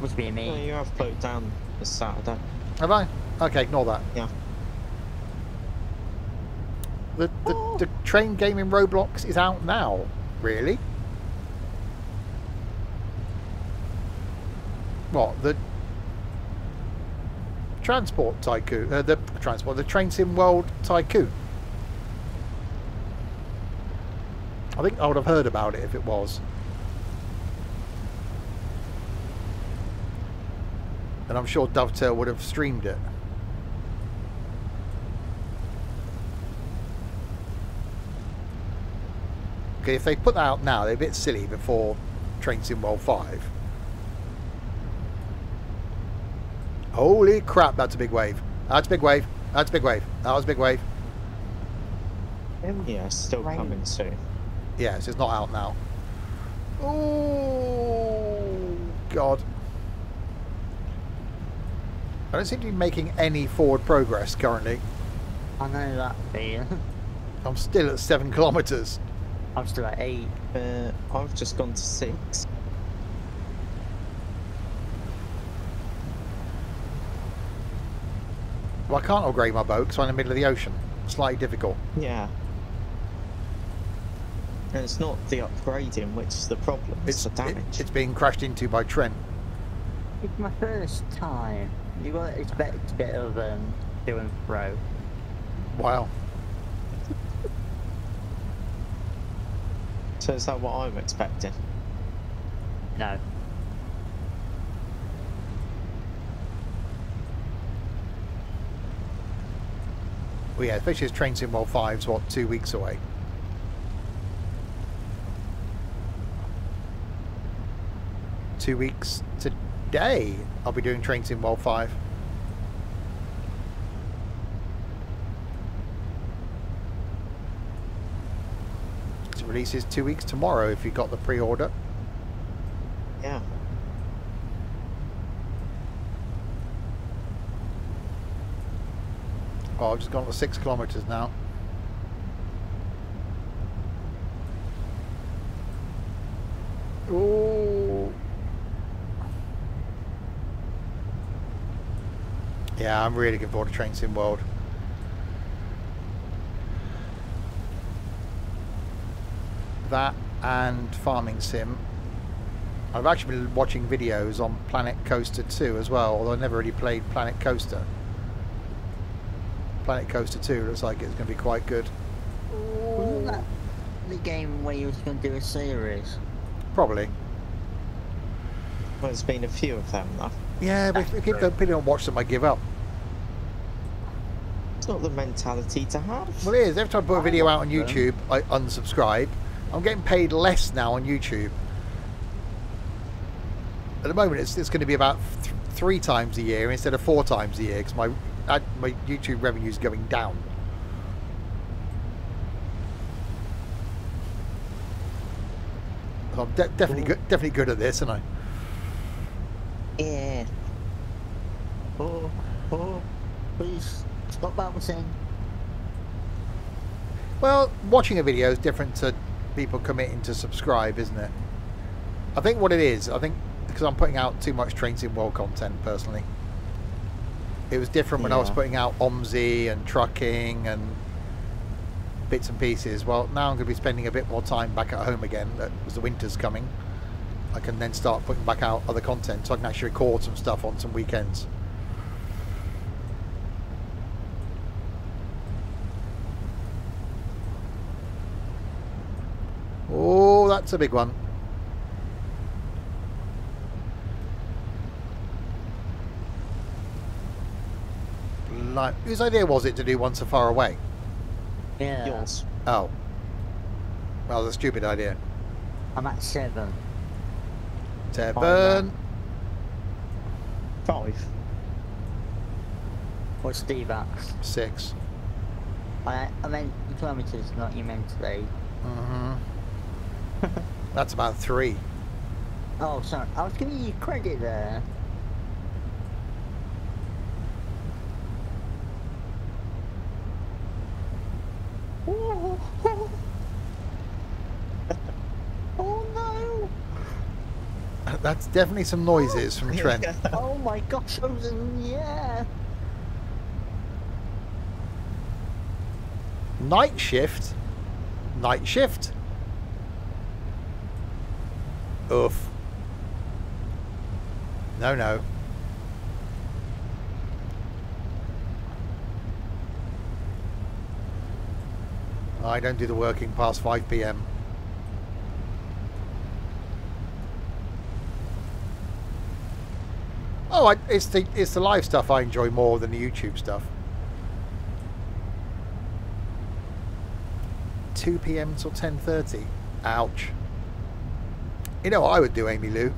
Must be me. Well, you have floated down this Saturday. Have I? Okay, ignore that. Yeah. The train game in Roblox is out now. Really? What? The Transport Tycoon, the Train Sim World Tycoon. I think I would have heard about it if it was. And I'm sure Dovetail would have streamed it. Okay, if they put that out now, they're a bit silly before Train Sim World 5. Holy crap, that's a big wave. That's a big wave. That's a big wave. That was a big wave. Yeah, it's still coming soon. Yes, it's not out now. Oh, God. I don't seem to be making any forward progress currently. I know that, yeah. I'm still at 7 kilometres. I'm still at 8. I've just gone to 6. Well, I can't upgrade my boat because I'm in the middle of the ocean. Slightly difficult. Yeah. And it's not the upgrading which is the problem. It's the damage. It's being crashed into by Trent. It's my first time. You won't expect a bit of to and fro. Wow. So is that what I'm expecting? No. Well, yeah, especially as Train Sim World 5's, what, 2 weeks away? Today I'll be doing Train Sim World 5. It releases 2 weeks tomorrow if you got the pre-order. Yeah. Oh, I've just gone to 6 kilometres now. Ooh. Yeah, I'm really looking forward to Train Sim World. That and Farming Sim. I've actually been watching videos on Planet Coaster 2 as well, although I never really played Planet Coaster. Planet Coaster 2 looks like it's going to be quite good. Wasn't that the game where you were going to do a series? Probably. Well, there's been a few of them, though. Yeah, but if people don't watch them, I give up. It's not the mentality to have. Well, it is. Every time I put a video out on YouTube, I unsubscribe. I'm getting paid less now on YouTube. At the moment, it's going to be about 3 times a year instead of 4 times a year, because my YouTube revenue's going down. So I'm definitely good at this, aren't I? Yeah. Oh, please stop bouncing. Well, watching a video is different to people committing to subscribe, isn't it? I think what it is, because I'm putting out too much Train Sim World content personally. It was different when I was putting out OMSI and trucking and bits and pieces. Well, now I'm going to be spending a bit more time back at home again, as the winter's coming. I can then start putting back out other content, so I can actually record some stuff on some weekends. Oh, that's a big one. Like, whose idea was it to do one so far away? Yeah. Yours. Oh. Well, that was a stupid idea. I'm at 7. 7. 5. What's Steve at? 6. I meant the kilometres, not you meant today. Mm-hmm. That's about 3. Oh, sorry. I was giving you credit there. Oh no! That's definitely some noises from Trent. Oh my gosh, I was in the air. Night shift? Night shift? Oof. No, no. I don't do the working past 5 PM. Oh, it's the live stuff I enjoy more than the YouTube stuff. 2 PM till 10:30. Ouch. You know what I would do, Amy Lou?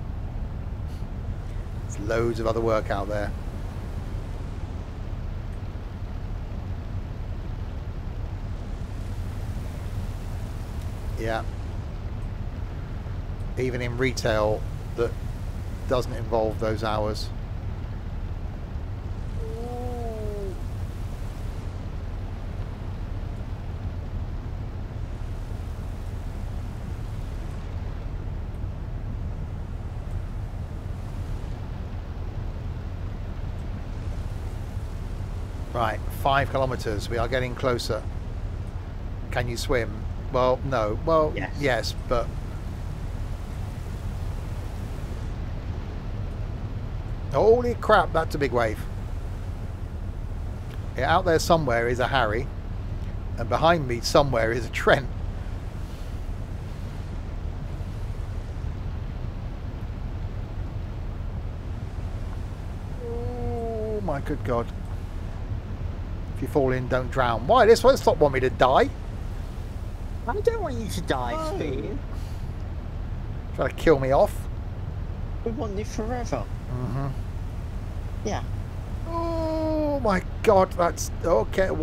There's loads of other work out there. Yeah. Even in retail that doesn't involve those hours. Right, 5 kilometers. We are getting closer. Can you swim? Well, no. Well, yes, but... Holy crap, that's a big wave. Yeah, out there somewhere is a Harry. And behind me somewhere is a Trent. Oh, my good God. If you fall in, don't drown. Why? This one's not want me to die. I don't want you to die, no. Steve. Trying to kill me off. We want you forever. Mm-hmm. Yeah. Oh my God, that's okay. Whoa,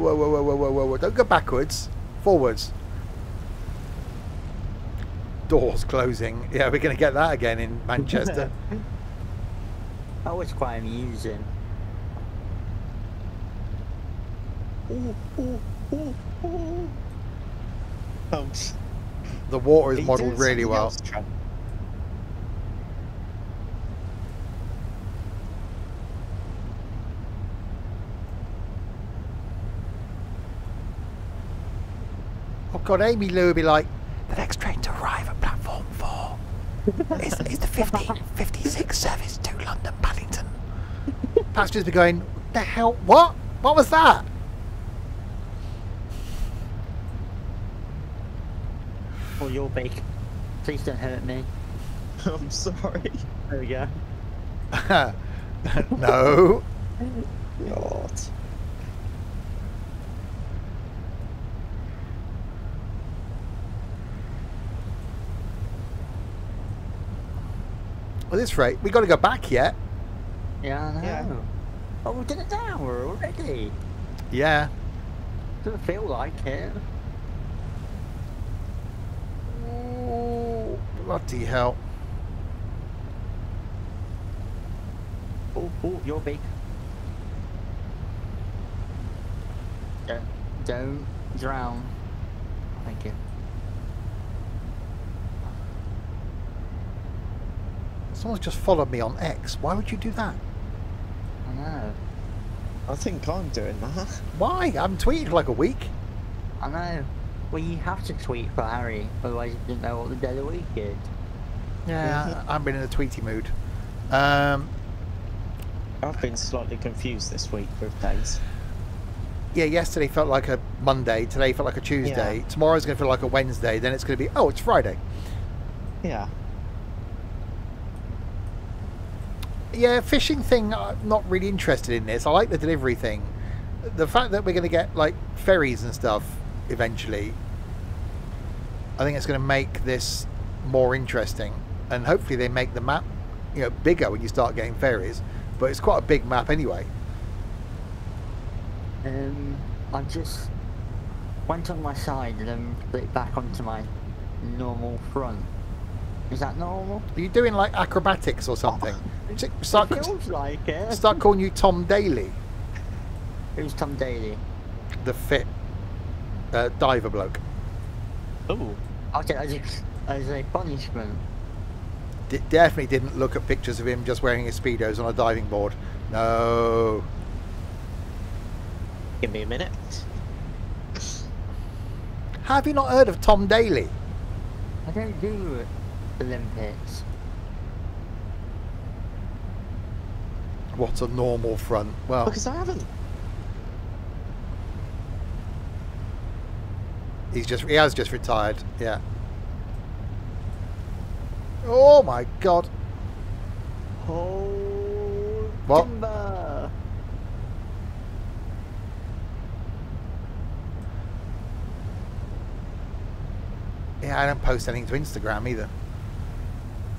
whoa, whoa, whoa, whoa, whoa, whoa! Don't go backwards. Forwards. Doors closing. Yeah, we're going to get that again in Manchester. That was quite amusing. Ooh, ooh, ooh, ooh. Oops. The water is modelled really well. Else, oh God, Amy Lou would be like, the next train to arrive at platform 4 is the 1556 service to London Paddington. Passengers be going, what the hell? What? What was that? Oh, you're big. Please don't hurt me. I'm sorry. There we go. No. God. At this rate, we got to go back yet. Yeah, I know. Yeah. Oh, we've done an hour already. Yeah. Doesn't feel like it. Bloody hell. Oh, oh, you're big. Don't drown. Thank you. Someone's just followed me on X. Why would you do that? I know. I think I'm doing that. Why? I haven't tweeted for like a week. I know. Well, you have to tweet for Harry, otherwise you didn't know what the day of the week is. Yeah, I've been in a tweety mood. I've been slightly confused this week with days. Yeah, yesterday felt like a Monday, today felt like a Tuesday, yeah. Tomorrow's going to feel like a Wednesday, then it's going to be, oh, it's Friday. Yeah. Yeah, fishing thing, I'm not really interested in this. I like the delivery thing. The fact that we're going to get, like, ferries and stuff, eventually I think it's going to make this more interesting, and hopefully they make the map, you know, bigger when you start getting ferries, but it's quite a big map anyway. I just went on my side and then put it back onto my normal front. Is that normal? Are you doing like acrobatics or something? Start calling you Tom Daley. Who's Tom Daley? The fit diver bloke. Oh, okay, as a punishment. Definitely didn't look at pictures of him just wearing his speedos on a diving board. No. Give me a minute. Have you not heard of Tom Daley? I don't do Olympics. What's a normal front? Well, because I haven't. He has just retired. Yeah. Oh my God. Oh. What? Timber. Yeah, I don't post anything to Instagram either.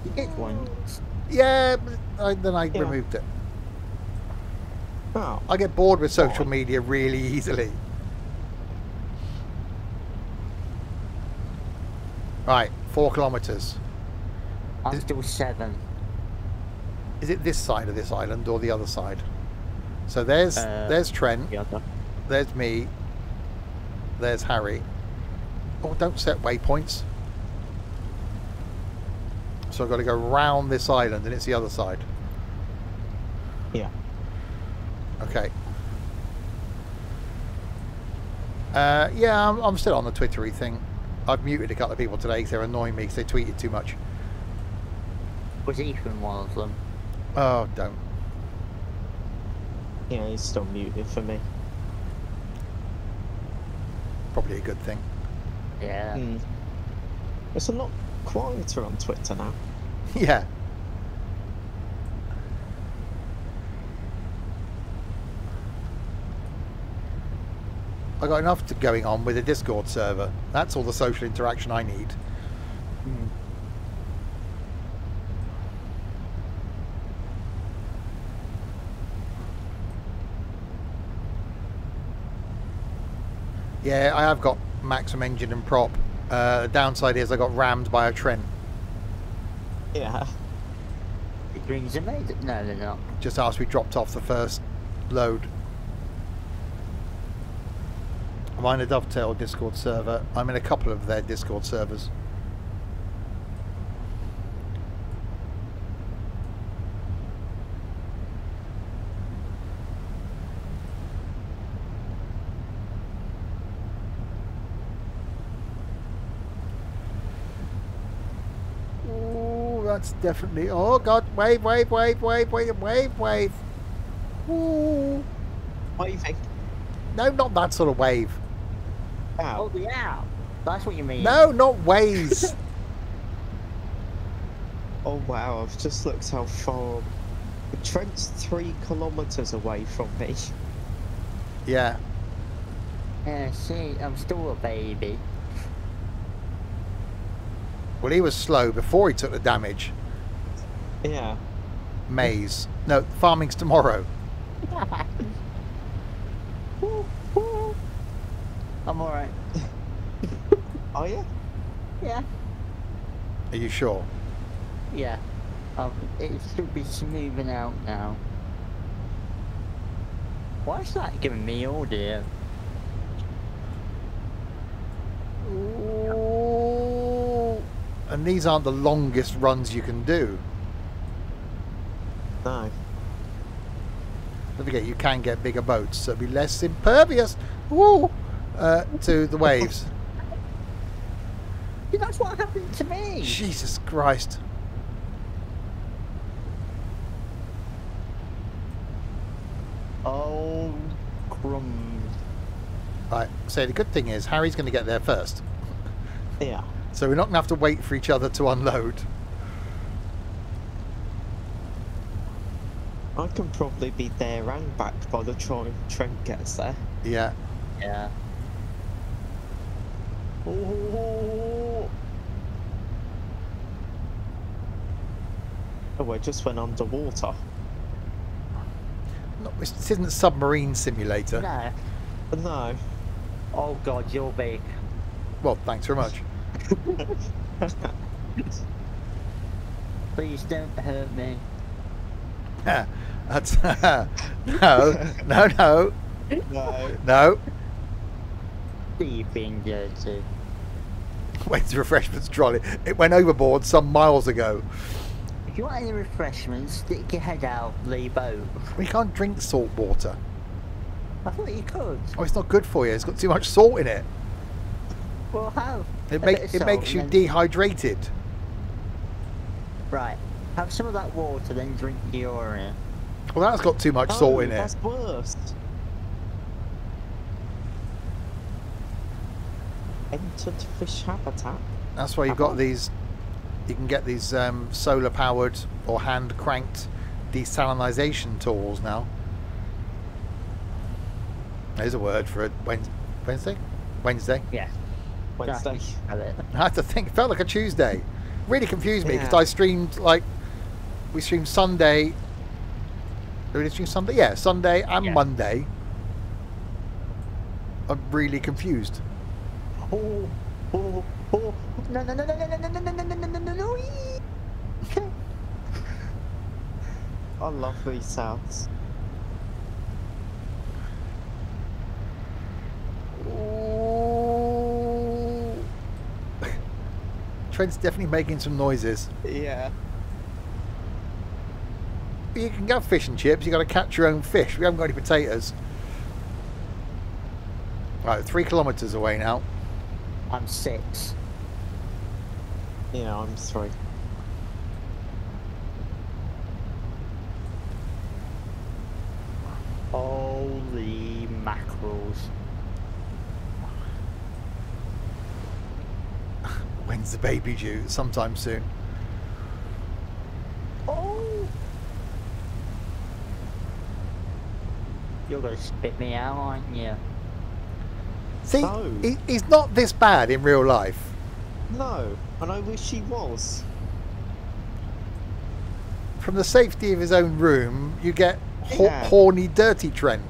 You did once. Yeah, but then I removed it. Oh. I get bored with social media really easily. Right, 4 kilometres. I'm still 7. Is it this side of this island or the other side? So there's Trent, there's me, there's Harry. Oh, don't set waypoints. So I've got to go round this island, and it's the other side. Yeah. Okay. Yeah, I'm still on the Twittery thing. I've muted a couple of people today because they're annoying me because they tweeted too much. Was Ethan one of them? Oh, don't. Yeah, he's still muted for me. Probably a good thing. Yeah. Mm. It's a lot quieter on Twitter now. Yeah. I got enough going on with a Discord server. That's all the social interaction I need. Mm. Yeah, I have got maximum engine and prop. The downside is I got rammed by a Trent. Yeah. The greens are made. No, they're not. Just after we dropped off the first load. I'm on a Dovetail Discord server. I'm in a couple of their Discord servers. Oh, that's definitely... Oh, God. Wave, wave, wave, wave, wave, wave, wave. Ooh. What do you think? No, not that sort of wave. Oh, yeah. That's what you mean. No, not waves. Oh, wow. I've just looked how far... Trent's 3 kilometres away from me. Yeah. Yeah, see, I'm still a baby. Well, he was slow before he took the damage. Yeah. Maze. No, farming's tomorrow. I'm alright. Are you? Yeah. Are you sure? Yeah. It should be smoothing out now. Why is that giving me all dear? Ooh. And these aren't the longest runs you can do. No. Don't forget, you can get bigger boats, so it'll be less impervious. Woo! To the waves. Yeah, that's what happened to me. Jesus Christ. Oh, crumbs. Right, so the good thing is Harry's going to get there first. Yeah. So we're not going to have to wait for each other to unload. I can probably be there and back by the time Trent gets there. Yeah. Yeah. Oh, I just went underwater. No, this isn't a submarine simulator. No. No. Oh God, you'll be. Well, thanks very much. Please don't hurt me. That's no, no, no, no, no. You've been dirty. Went to refreshments trolley. It went overboard some miles ago. If you want any refreshments, stick your head out the boat. We can't drink salt water. I thought you could. Oh, it's not good for you. It's got too much salt in it. Well, how? It makes you dehydrated. Right. Have some of that water, then drink the urine. Well, that's got too much salt in it. That's worse. entered fish habitat. That's why you've got these, you can get these solar powered or hand cranked desalinization tools now. There's a word for it. Wednesday? Yeah. Wednesday. I had to think. It felt like a Tuesday. Really confused me because I streamed like, we streamed Sunday. Did we stream Sunday? Yeah, Sunday and Monday. I'm really confused. Oh, oh, oh. No. I love these sounds. Oh. Trent's definitely making some noises. Yeah. You can have fish and chips, you got to catch your own fish. We haven't got any potatoes. Right, 3 kilometres away now. I'm 6. Yeah, I'm 3. Holy mackerels. When's the baby due? Sometime soon. Oh! You're going to spit me out, aren't you? See, no. He's not this bad in real life. No, and I wish he was. From the safety of his own room, you get horny, dirty Trent.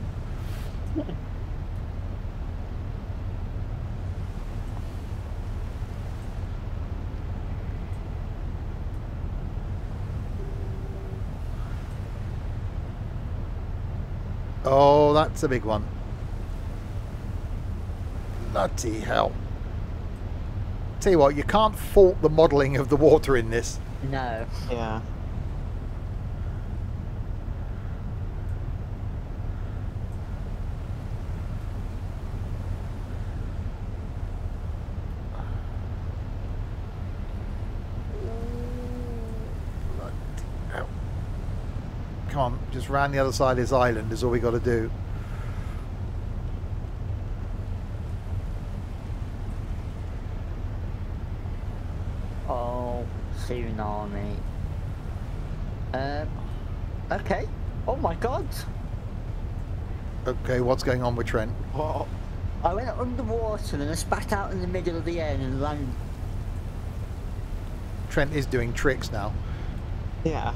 Oh, that's a big one. Bloody hell. Tell you what, you can't fault the modelling of the water in this. No. Yeah. Bloody hell. Come on, just round the other side of this island is all we got to do. Tsunami. Okay. Oh my god. Okay, what's going on with Trent? Oh. I went underwater and I spat out in the middle of the air and landed. Trent is doing tricks now. Yeah.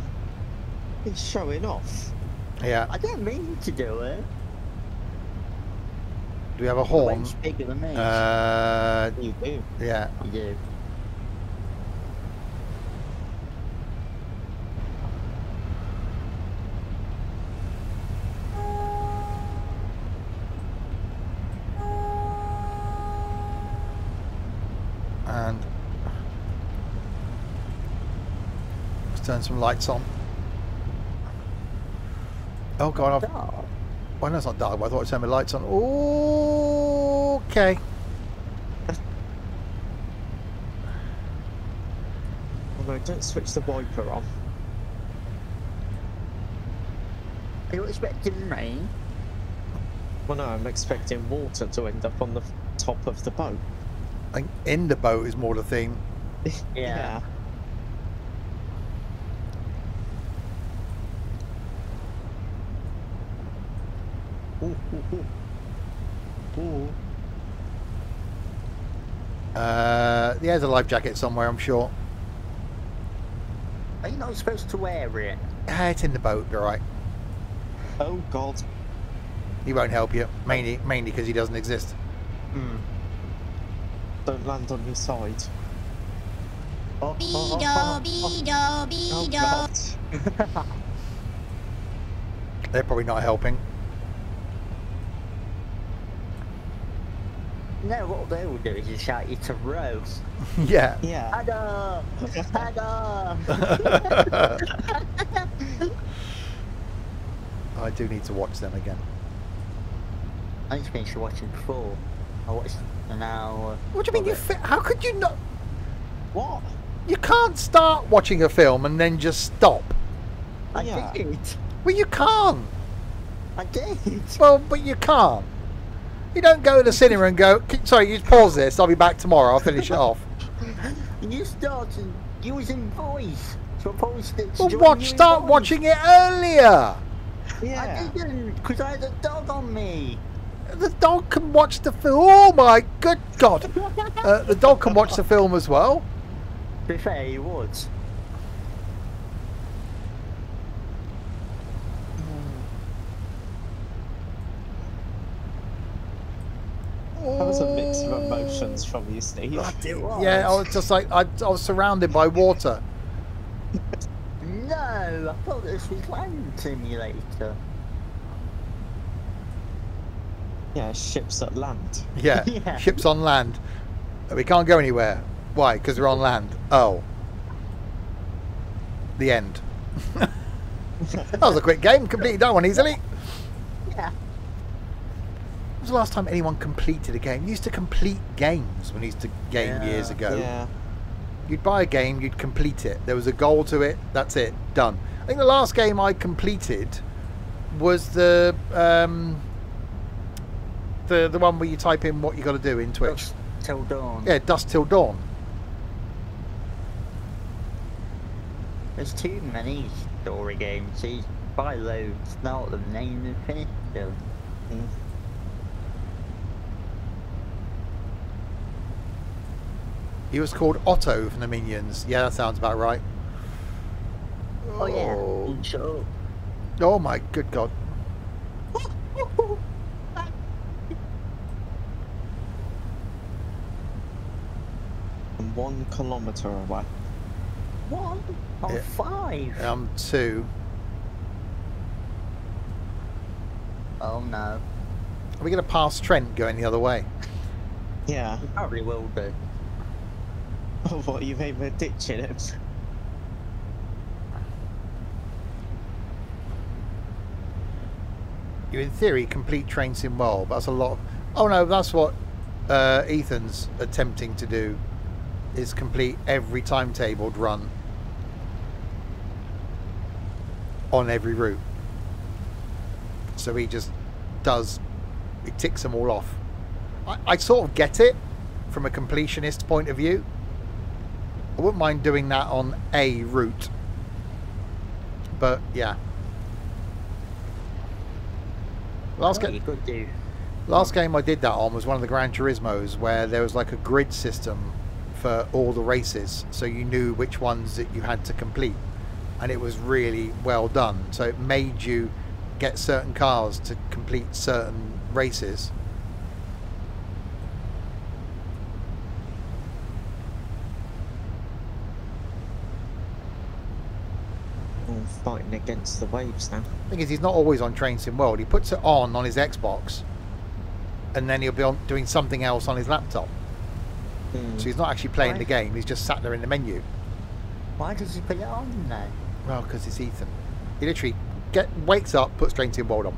He's showing off. Yeah. I didn't mean to do it. Do we have a horn? It's bigger than me. You do. Yeah. You do. Turn some lights on. Oh god, well, no, it's not dark, but I thought I turned my lights on. Okay. Although don't switch the wiper off. Are you expecting rain? Well no, I'm expecting water to end up on the top of the boat. I think in the boat is more the theme. Yeah. Yeah, there's a life jacket somewhere, I'm sure. Are you not supposed to wear it? It's in the boat, you're right. Oh god. He won't help you, mainly because he doesn't exist. Mm. Don't land on your side. Oh, Beedo. They're probably not helping. No, what they will do is just shout you to row. Yeah. Yeah. Ada. I do need to watch them again. I just finished watching before. I watched an hour. What do you mean you? How could you not? What? You can't start watching a film and then just stop. I did. Well, you can't. I did. Well, but you can't. You don't go to the cinema and go, sorry, you pause this, I'll be back tomorrow, I'll finish it off. You started using voice to oppose this. Well, start watching it earlier! Yeah. I didn't, because I had a dog on me. The dog can watch the film. Oh my good God. The dog can watch the film as well. To be fair, he would. That was a mix of emotions from you, Steve. Yeah, I was just like, I was surrounded by water. No, I thought this was Land Simulator. Yeah, ships at land. Yeah, yeah, ships on land. We can't go anywhere. Why? Because we're on land. Oh. The end. That was a quick game. Completed that one easily. Yeah. When was the last time anyone completed a game? You used to complete games when you used to game years ago. Yeah. You'd buy a game, you'd complete it. There was a goal to it. That's it. Done. I think the last game I completed was The one where you type in what you got to do in Twitch. Dust Till Dawn. Yeah, Dust Till Dawn. There's too many story games. You buy loads, not the name and finish them. He was called Otto from the Minions. Yeah, that sounds about right. Oh yeah. Sure. Oh my good God. I'm 1 kilometre away. One? I'm 5. I'm 2. Oh no. Are we going to pass Trent going the other way? Yeah. We probably will do. Oh, what? You made me ditch in it. You, in theory, complete Train Sim World. That's a lot of... Oh no, that's what Ethan's attempting to do. Is complete every timetabled run on every route. So he just does, he ticks them all off. I sort of get it from a completionist point of view. I wouldn't mind doing that on a route. But yeah. Last game I did that on was one of the Gran Turismos where there was like a grid system for all the races, so you knew which ones that you had to complete, and it was really well done. So it made you get certain cars to complete certain races. I'm fighting against the waves now. The thing is, he's not always on Train Sim World. He puts it on his Xbox, and then he'll be on doing something else on his laptop. So he's not actually playing the game, he's just sat there in the menu. Why does he put it on then? Well, because it's Ethan. He literally wakes up, puts Train Sim World on.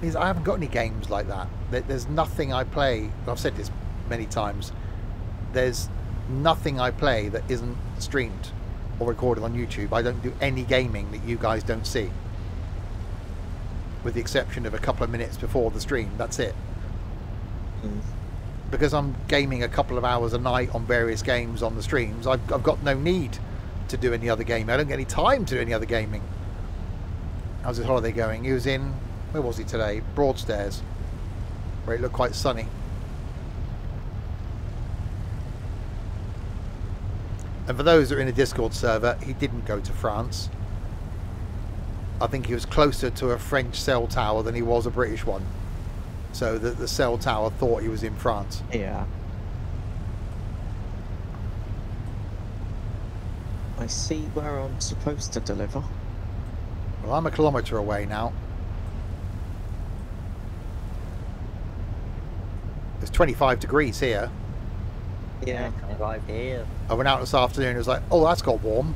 Because I haven't got any games like that. There's nothing I play, I've said this many times, there's nothing I play that isn't streamed or recorded on YouTube. I don't do any gaming that you guys don't see, with the exception of a couple of minutes before the stream. That's it. Because I'm gaming a couple of hours a night on various games on the streams, I've got no need to do any other gaming. I don't get any time to do any other gaming. How's his holiday going? He was in, where was he today? Broadstairs, where it looked quite sunny. And for those that are in a Discord server, he didn't go to France. I think he was closer to a French cell tower than he was a British one. So that the cell tower thought he was in France. Yeah. I see where I'm supposed to deliver. Well, I'm a kilometre away now. It's 25 degrees here. Yeah, right here. I went out this afternoon and it was like, oh, that's got warm.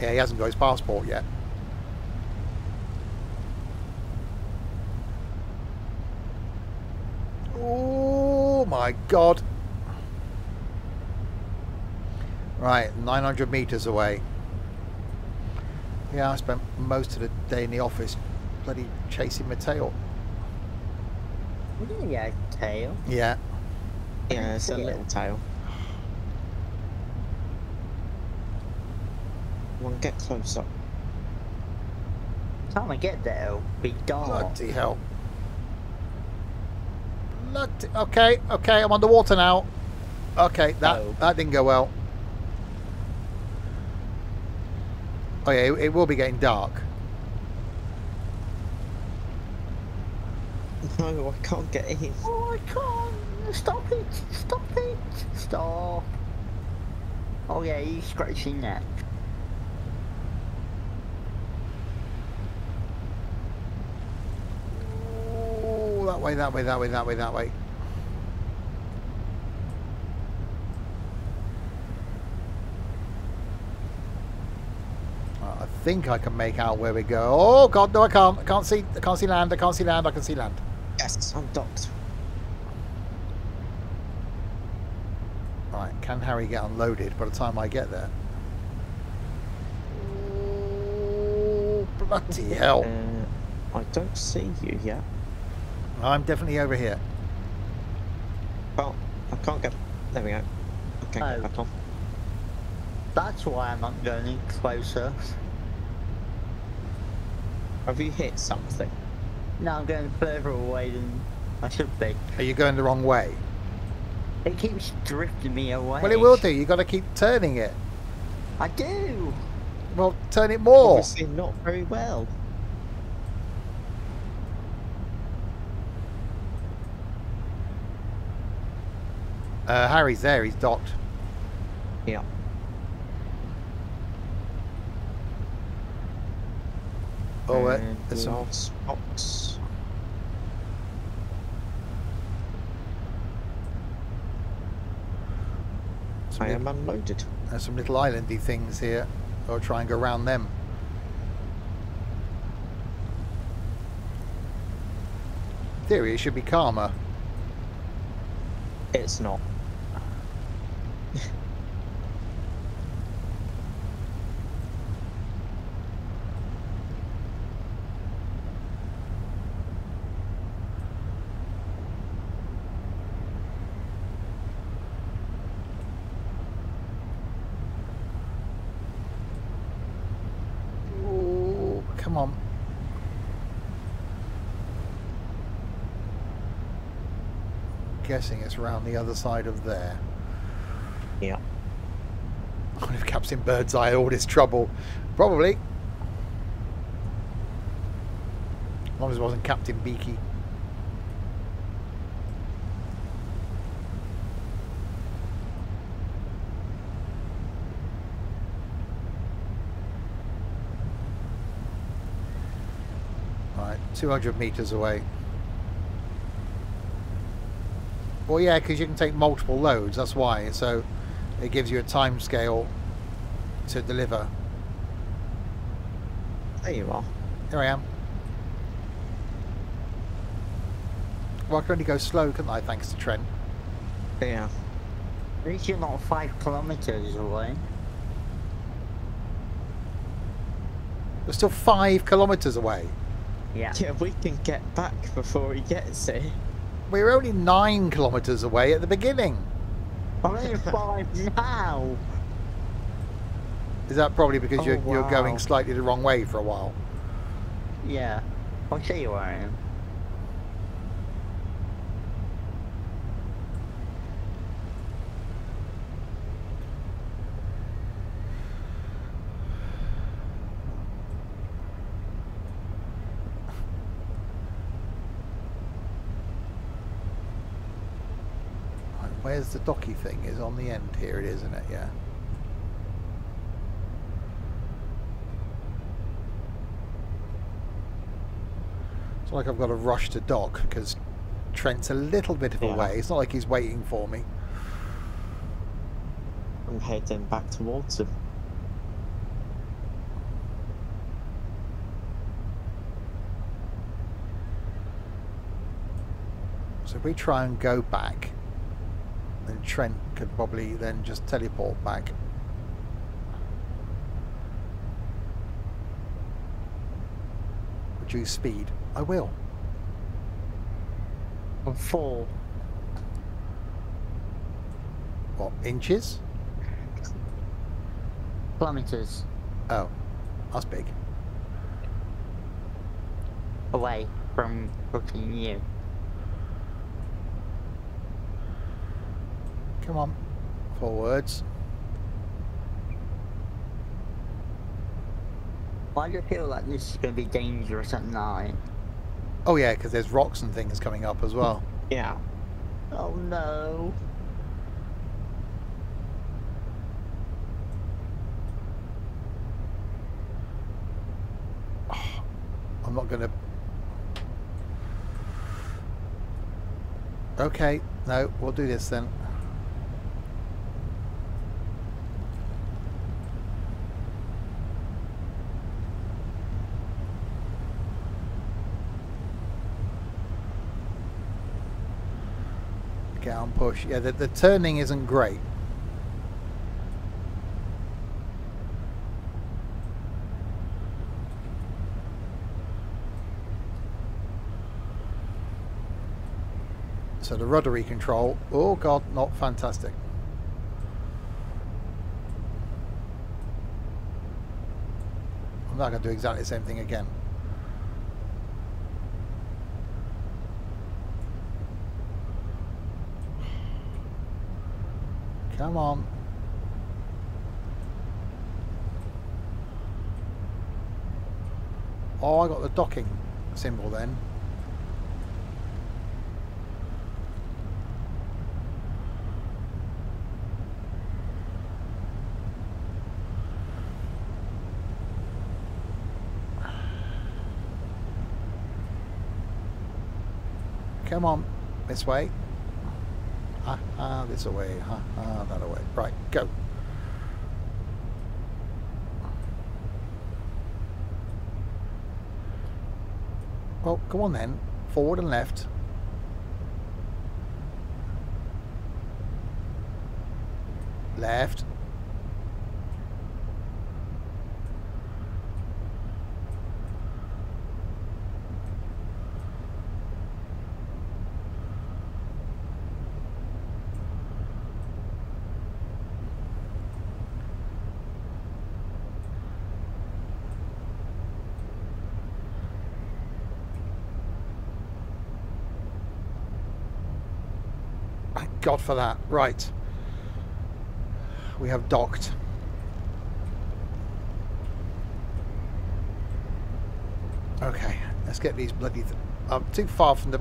Yeah, he hasn't got his passport yet. my God. Right, 900 meters away. Yeah, I spent most of the day in the office bloody chasing my tail. Yeah, tail. Yeah. Yeah, it's a little tail. One, get closer. Time I get there, it'll be dark. Bloody hell. Bloody, okay, okay, I'm underwater now. Okay, that, oh, that didn't go well. Oh yeah, it will be getting dark. No, I can't get in. Oh, I can't. Stop it. Stop it. Stop. Oh yeah, he's scratching that. Oh, that way, that way, that way, that way, that way. I think I can make out where we go. Oh God, no, I can't. I can't see. I can't see land. I can't see land. I can see land. Yes, I'm docked. Right, can Harry get unloaded by the time I get there? Oh, bloody hell! I don't see you yet. I'm definitely over here. Well, I can't get. There we go. Okay, oh, back on. That's why I'm not going any closer. Have you hit something? No, I'm going further away than I should be. Are you going the wrong way? It keeps drifting me away. Well, it will do. You've got to keep turning it. I do. Well, turn it more. Obviously not very well. Harry's there. He's docked. Yeah. Oh, there's some spots. I am unloaded. There's some little islandy things here. I'll try and go around them. In theory, it should be calmer. It's not. Guessing it's around the other side of there. Yeah. What if Captain Birdseye had all this trouble? Probably. As long as it wasn't Captain Beaky. All right, 200 meters away. Well, yeah, because you can take multiple loads, that's why. So it gives you a time scale to deliver. There you are. There I am. Well, I can only go slow, couldn't I, thanks to Trent? Yeah. At least you're not 5 kilometres away. We're still 5 kilometres away. Yeah. Yeah, we can get back before he gets here. We were only 9 kilometres away at the beginning. I'm only 5 now. Is that probably because you're going slightly the wrong way for a while? Yeah, I'll show you where I am. Where's the docky thing? Is on the end here. It is, isn't it? Yeah. It's like I've got to rush to dock because Trent's a little bit of a way. It's not like he's waiting for me. I'm heading back towards him. So if we try and go back. then Trent could probably then just teleport back. Reduce speed. I will. On 4. What, inches? Kilometers. Oh, that's big. Away from fucking you. Come on, forwards. Why do you feel like this is going to be dangerous at night? Oh yeah, because there's rocks and things coming up as well. Yeah. Oh no. Oh, I'm not going to... Okay, no, we'll do this then. Get on push. Yeah, the turning isn't great. So the ruddery control, oh god, not fantastic. I'm not going to do exactly the same thing again. Come on. Oh, I got the docking symbol then. Come on, this way. Ha ha, this away. Ha ha, that away. Right, go. Well, go on then. Forward and left. Left. God for that. Right. We have docked. Okay, let's get these bloody... I'm too far from the...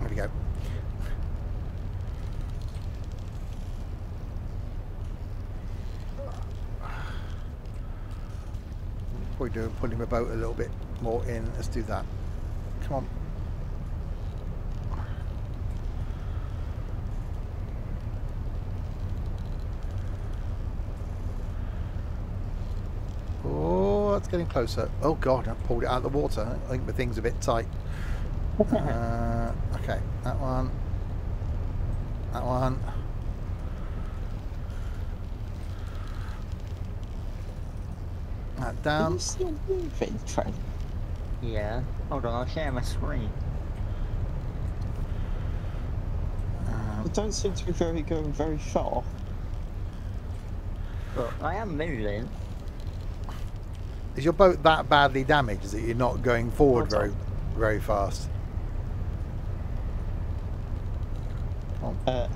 There we go. What are we doing? Pulling my boat a little bit more in. Let's do that. Come on. Getting closer. Oh god, I pulled it out of the water. I think the thing's a bit tight. Okay, that one. That one. That down. Can you see anything, Trent? Yeah. Hold on, I'll share my screen. It don't seem to be going very far. But I am moving. Is your boat that badly damaged that you're not going forward very fast?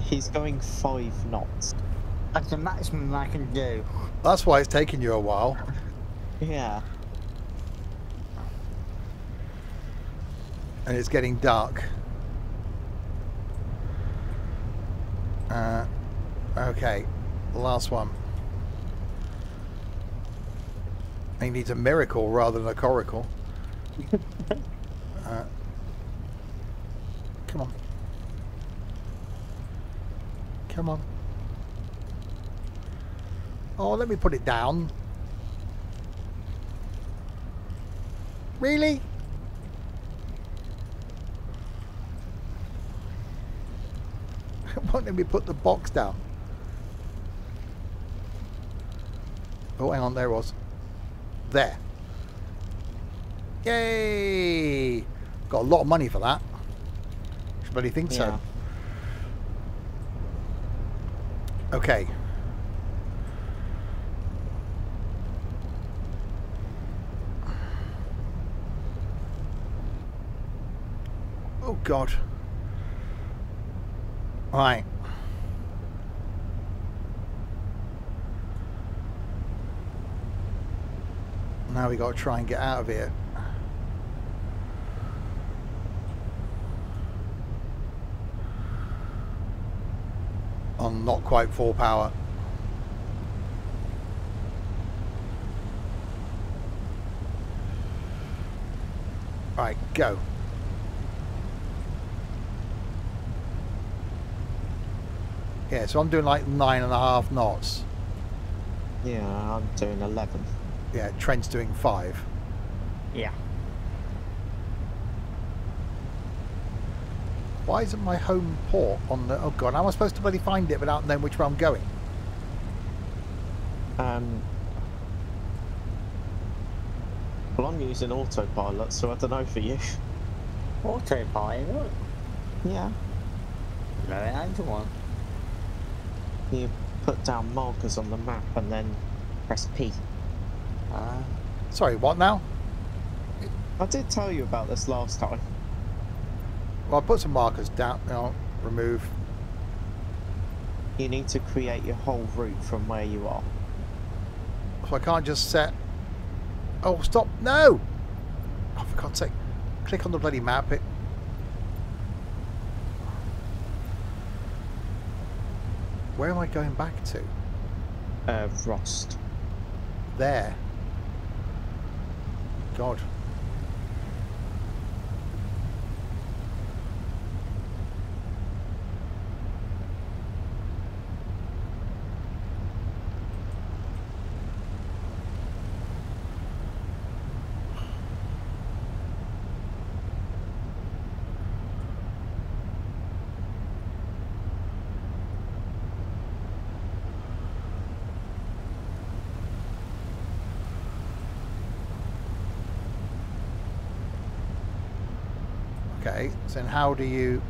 He's going 5 knots. That's the maximum I can do. That's why it's taking you a while. Yeah. And it's getting dark. Okay, last one. He needs a miracle rather than a coracle. Come on. Come on. Oh, let me put it down. Really? Why don't we put the box down? Oh, hang on, there it was. There. Yay! Got a lot of money for that. I really think so. Okay. Oh, God. All right. Now we got to try and get out of here. On not quite full power. All right, go. Yeah, so I'm doing like 9.5 knots. Yeah, I'm doing 11. Yeah, Trent's doing 5. Yeah. Why isn't my home port on the... Oh, God, how am I supposed to bloody find it without knowing which way I'm going? Well, I'm using autopilot, so I don't know for you. Autopilot? Yeah. No, it ain't the one. You put down markers on the map and then press P. Sorry, what now? I did tell you about this last time. Well, I put some markers down. Now, remove. You need to create your whole route from where you are. So I can't just set... Oh, stop. No! Oh, for God's sake. Click on the bloody map. It... Where am I going back to? Frost. There. God. Then how do you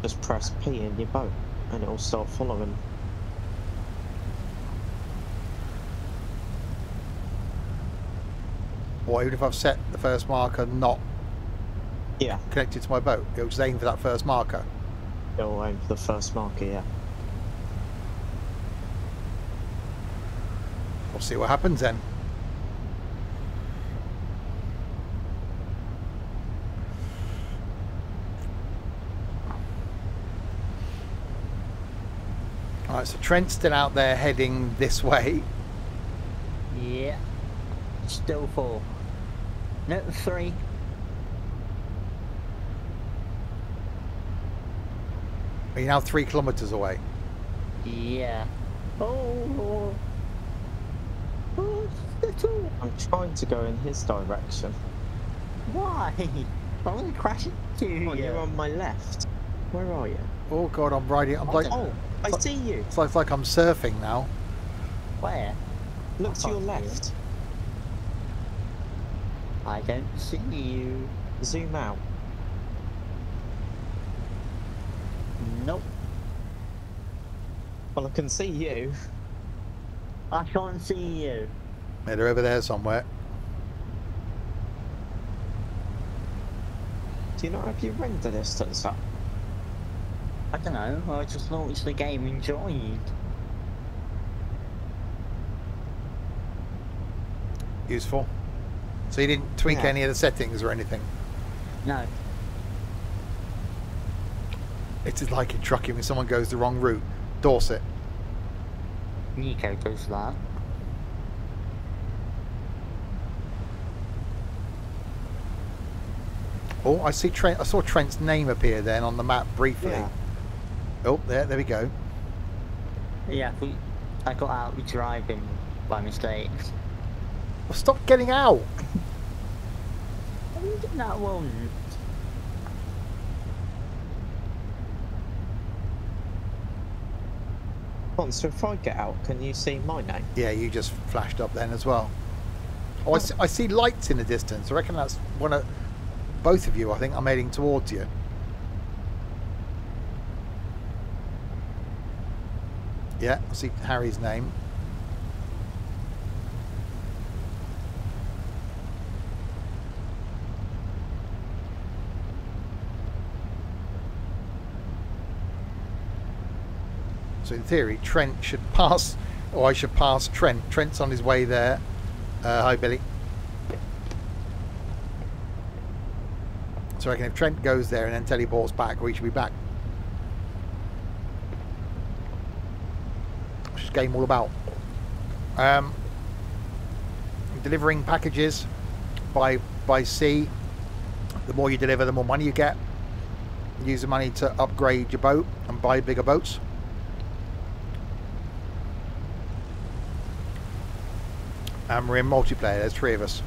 just press P in your boat and it'll start following? Or even if I've set the first marker not connected to my boat, it'll just aim for that first marker. It'll aim for the first marker, yeah. We'll see what happens then. Alright, so Trent's still out there heading this way. Yeah. Still 4. No, 3. Are you now 3 kilometres away? Yeah. Oh. Oh, little. I'm trying to go in his direction. Why? I'm going to crash into you. Oh, you're on my left. Where are you? Oh, God, I'm riding. I'm like... Oh. I see you. It's like I'm surfing now. Where? Look to your left. I don't see you. Zoom out. Nope. Well, I can see you. I can't see you. Yeah, they're over there somewhere. Do you not have your render distance up? I don't know, I just launched the game and joined. Useful. So you didn't tweak any of the settings or anything? No. It's like in trucking when someone goes the wrong route. Dorset. Nico does that. Oh, I see Trent. I saw Trent's name appear then on the map briefly. Yeah. Oh, there we go. Yeah, I got out with driving by mistake. Well, stop getting out! I didn't get that one. monster, if I get out, can you see my name? Yeah, you just flashed up then as well. Oh, I see lights in the distance. I reckon that's one of both of you. I think I'm heading towards you. Yeah, I see Harry's name. So in theory, Trent should pass, or I should pass Trent. Trent's on his way there. Hi, Billy. So I reckon if Trent goes there and then teleports back, we should be back. What's this game all about? Delivering packages by sea. The more you deliver, the more money you get. Use the money to upgrade your boat and buy bigger boats. And we're in multiplayer, there's three of us.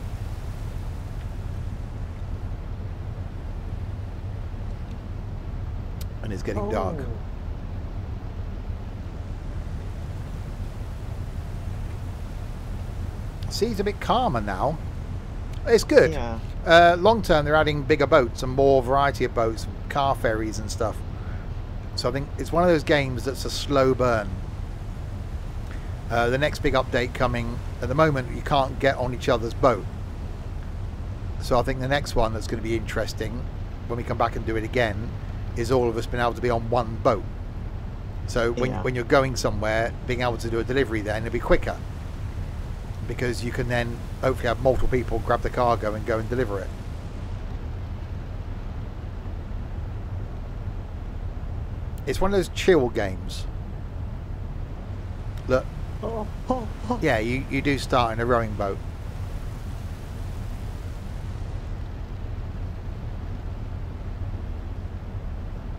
And it's getting dark. Sea's a bit calmer now. It's good. Yeah. Long term, they're adding bigger boats and more variety of boats, car ferries and stuff. So I think it's one of those games that's a slow burn. The next big update coming, at the moment you can't get on each other's boat. So I think the next one that's going to be interesting, when we come back and do it again, is all of us being able to be on one boat. So when you're going somewhere, being able to do a delivery there, and it'll be quicker. Because you can then hopefully have multiple people grab the cargo and go and deliver it. It's one of those chill games. Look. Yeah, you do start in a rowing boat.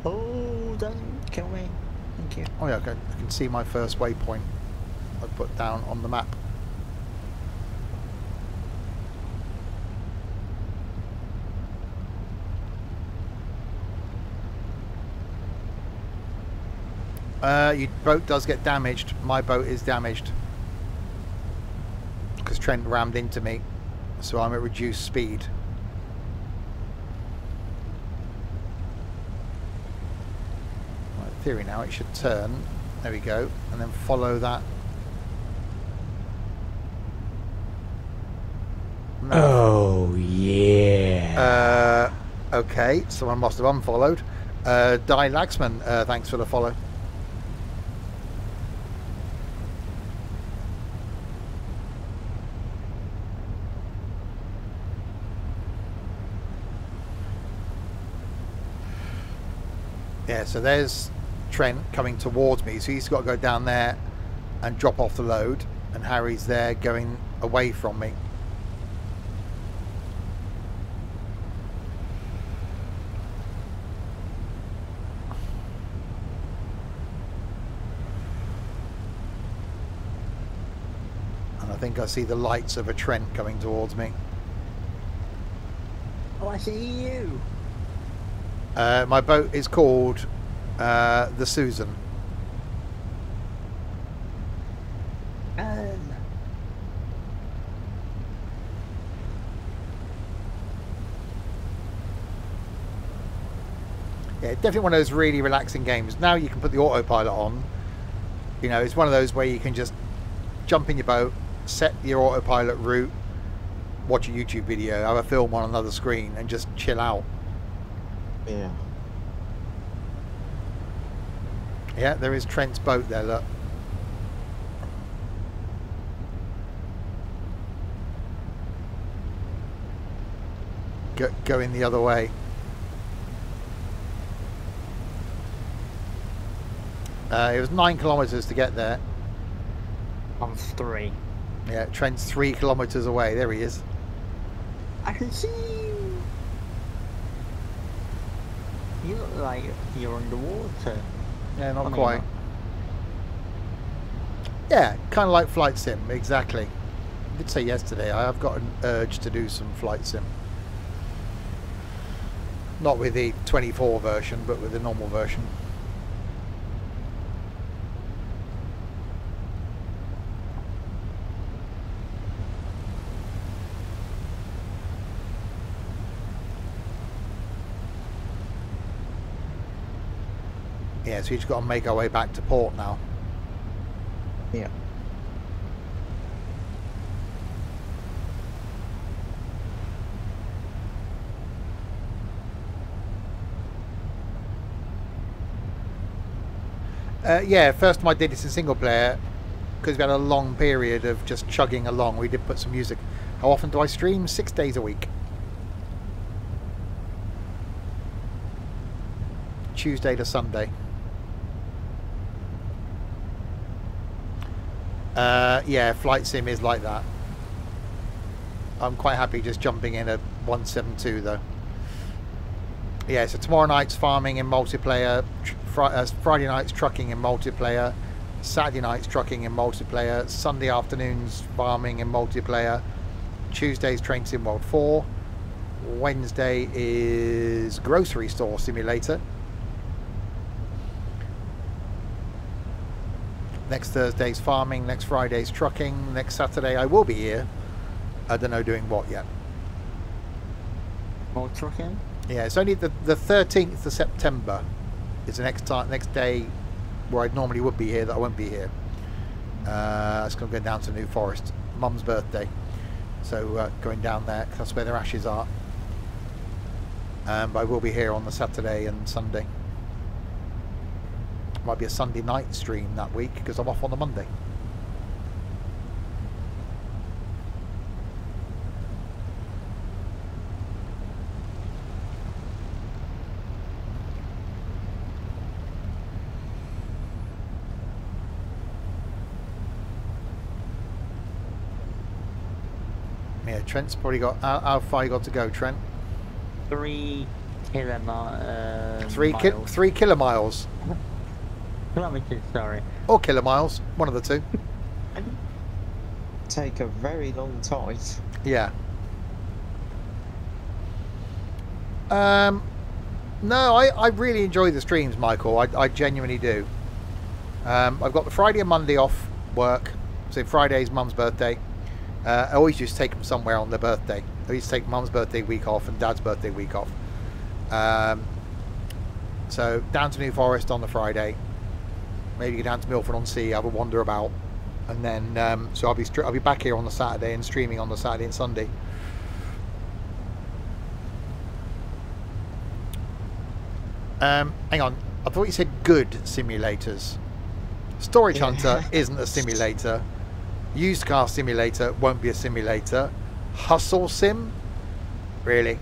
Oh, don't kill me. Thank you. Oh yeah, I can see my first waypoint I put down on the map. Your boat does get damaged. My boat is damaged because Trent rammed into me, so I'm at reduced speed. Right, in theory now it should turn. There we go, and then follow that. No. Oh yeah. Okay, someone must have unfollowed. Di Laxman, thanks for the follow. Yeah, so there's Trent coming towards me, so he's got to go down there and drop off the load, and Harry's there going away from me. And I think I see the lights of a Trent coming towards me. Oh, I see you! My boat is called the Susan. Yeah, definitely one of those really relaxing games. Now you can put the autopilot on. You know, it's one of those where you can just jump in your boat, set your autopilot route, watch a YouTube video, have a film on another screen, and just chill out. Yeah. Yeah, there is Trent's boat there, look. Going the other way. It was 9 kilometres to get there. I'm 3. Yeah, Trent's 3 kilometres away. There he is. I can see you. You look like you're underwater. Yeah, not quite. Yeah, kind of like Flight Sim, exactly. I did say yesterday, I have got an urge to do some Flight Sim. Not with the 24 version, but with the normal version. Yeah, so we just got to make our way back to port now. Yeah. Yeah, first time I did this in single player, because we had a long period of just chugging along, we did put some music. How often do I stream? 6 days a week. Tuesday to Sunday. Yeah, Flight Sim is like that. I'm quite happy just jumping in at 172 though. Yeah, so tomorrow night's farming in multiplayer, Friday night's trucking in multiplayer, Saturday night's trucking in multiplayer, Sunday afternoon's farming in multiplayer, Tuesday's Train Sim World 4, Wednesday is Grocery Store Simulator. Next Thursday's farming, next Friday's trucking, next Saturday I will be here. I don't know doing what yet. More trucking? Yeah, it's only the 13th of September is the next day where I normally would be here that I won't be here. It's going to go down to New Forest, Mum's birthday. So going down there, cause that's where their ashes are. But I will be here on the Saturday and Sunday. Might be a Sunday night stream that week because I'm off on the Monday. Yeah, Trent's probably got. How far you got to go, Trent? 3 kilomiles. Kilometers, sorry. Or kilomiles, one of the two. Take a very long time. Yeah. No, I really enjoy the streams, Michael. I genuinely do. I've got the Friday and Monday off work. So Friday's Mum's birthday. I always used to take them somewhere on their birthday. I used to take Mum's birthday week off and Dad's birthday week off. So down to New Forest on the Friday. Maybe get down to Milford on Sea, have a wander about, and then so I'll be back here on the Saturday and streaming on the Saturday and Sunday. Hang on, I thought you said good simulators. Storage Hunter isn't a simulator. Used car simulator won't be a simulator. Hustle sim, really.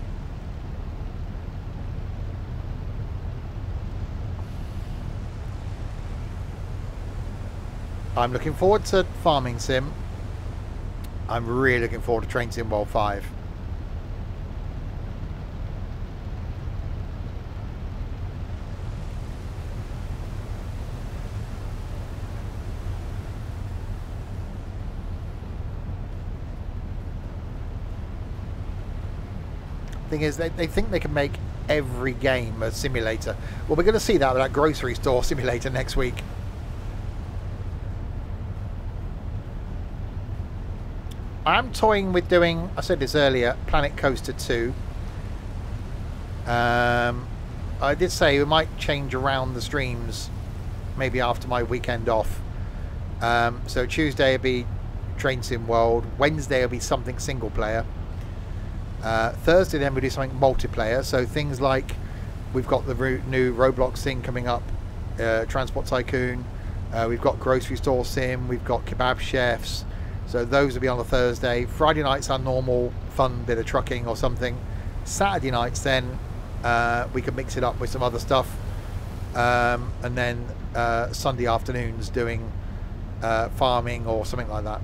I'm looking forward to Farming Sim. I'm really looking forward to Train Sim World 5. Thing is, they think they can make every game a simulator. Well, we're going to see that with that Grocery Store Simulator next week. I am toying with doing, I said this earlier, Planet Coaster 2. I did say we might change around the streams maybe after my weekend off. So Tuesday will be Train Sim World. Wednesday will be something single player. Thursday then we'll do something multiplayer. So things like we've got the new Roblox thing coming up, Transport Tycoon. We've got Grocery Store Sim. We've got Kebab Chefs. So those will be on a Thursday. Friday night's our normal fun bit of trucking or something. Saturday nights then we can mix it up with some other stuff. And then Sunday afternoons doing farming or something like that.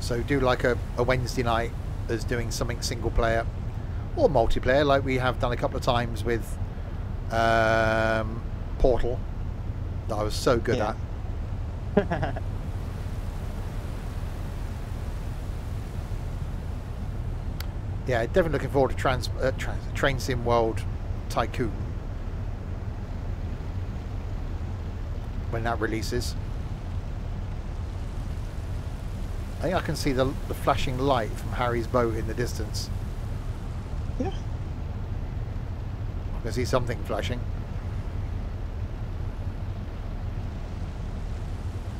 So do like a Wednesday night as doing something single player or multiplayer like we have done a couple of times with Portal that I was so good at. Yeah, definitely looking forward to Train Sim World Tycoon when that releases. I think I can see the flashing light from Harry's boat in the distance. Yeah. I can see something flashing.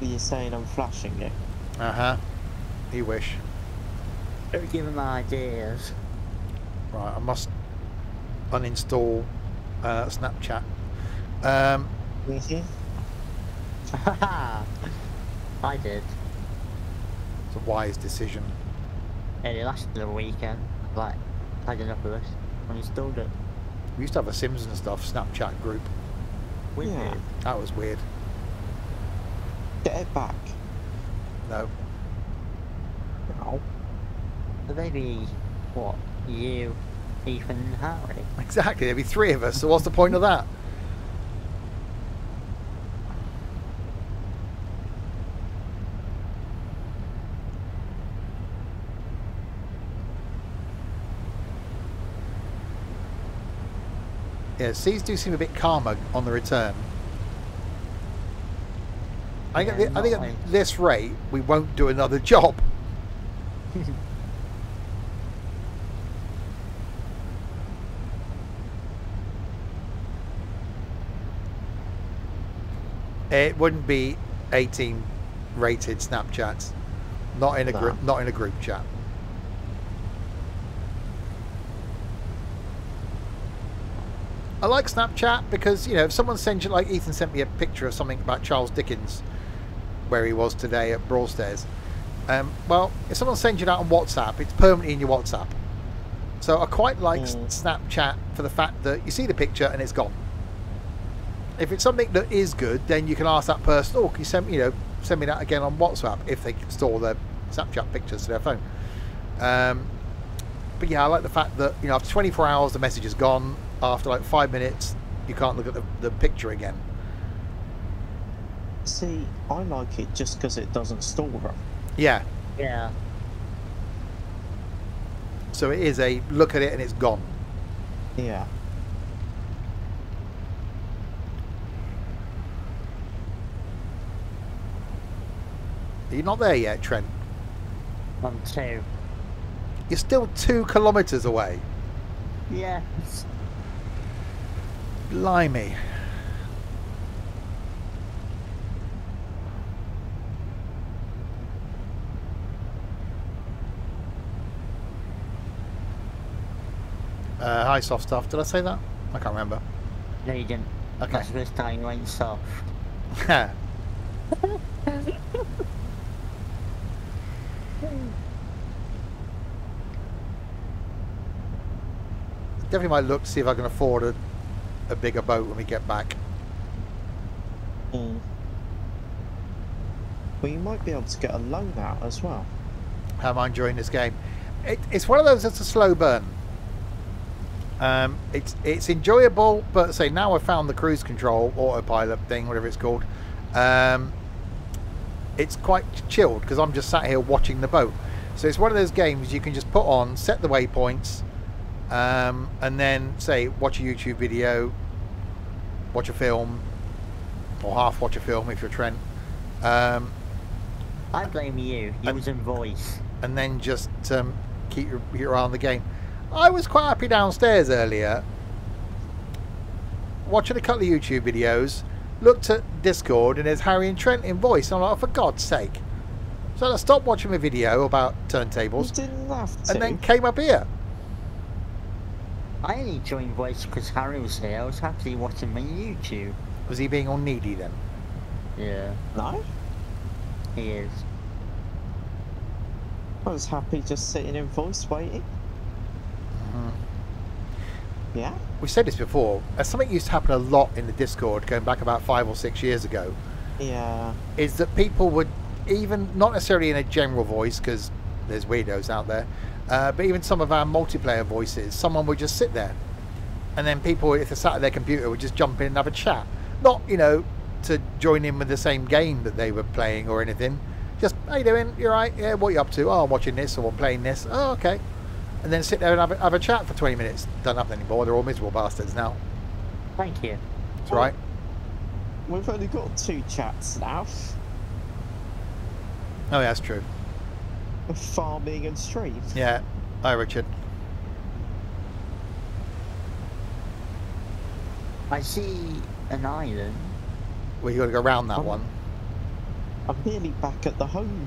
You're saying I'm flashing it? Uh-huh. You wish. Don't give him ideas. Right, I must uninstall Snapchat. I did. It's a wise decision. It lasted a weekend. Like, had enough of this. Uninstalled it. We used to have a Sims and stuff Snapchat group. We did. That was weird. Get it back. No. No. Maybe what? You, Ethan, and Harry. Exactly. There'd be three of us. So what's the point of that? Yeah, seas do seem a bit calmer on the return. I think, yeah, I think at this rate, we won't do another job. It wouldn't be 18 rated Snapchats, not in a group, not in a group chat. I like Snapchat because, you know, if someone sends you, like Ethan sent me a picture of something about Charles Dickens, where he was today at Broadstairs. Well, if someone sends you that on WhatsApp, it's permanently in your WhatsApp. So I quite like Snapchat for the fact that you see the picture and it's gone. If it's something that is good, then you can ask that person, oh, can you send me, you know, send me that again on WhatsApp, if they can store their Snapchat pictures to their phone. But yeah, I like the fact that, you know, after 24 hours, the message is gone. After like 5 minutes, you can't look at the picture again. See, I like it just because it doesn't store them. Yeah. Yeah. So it is a look at it and it's gone. Yeah. Are you not there yet, Trent? I'm two. You're still 2 kilometres away. Yeah. Blimey. Hi, soft stuff. Did I say that? I can't remember. No, you didn't. Okay. That's the first time you went soft. Definitely might look to see if I can afford a bigger boat when we get back. Well, you might be able to get a loan out as well. How am I enjoying this game? It's one of those that's a slow burn. It's enjoyable, but say now I've found the cruise control autopilot thing, whatever it's called. It's quite chilled because I'm just sat here watching the boat. So it's one of those games you can just put on, set the waypoints, and then say watch a YouTube video, watch a film, or half watch a film if you're Trent. I blame you. Using voice. And then just keep your eye on the game. I was quite happy downstairs earlier, watching a couple of YouTube videos, looked at Discord, and there's Harry and Trent in voice. And I'm like, for God's sake. So I stopped watching a video about turntables. You didn't have to. And then came up here. I only joined voice because Harry was here. I was happily watching my YouTube. Was he being all needy then? Yeah. No? He is. I was happy just sitting in voice waiting. Yeah. We said this before. Something used to happen a lot in the Discord, going back about 5 or 6 years ago. Yeah. Is that people would, even not necessarily in a general voice, because there's weirdos out there, but even some of our multiplayer voices, someone would just sit there, and then people, if they sat at their computer, would just jump in and have a chat. Not, you know, to join in with the same game that they were playing or anything. Just, how you doing? You alright? Yeah. What are you up to? Oh, I'm watching this, or I'm playing this. Oh, okay. And then sit there and have a chat for 20 minutes. Don't happen anymore. They're all miserable bastards now. Thank you. That's right. We've only got 2 chats now. Oh, yeah, that's true. Farming and stream. Yeah. Hi, Richard. I see an island. Well, you got to go round that one. I'm nearly back at the home.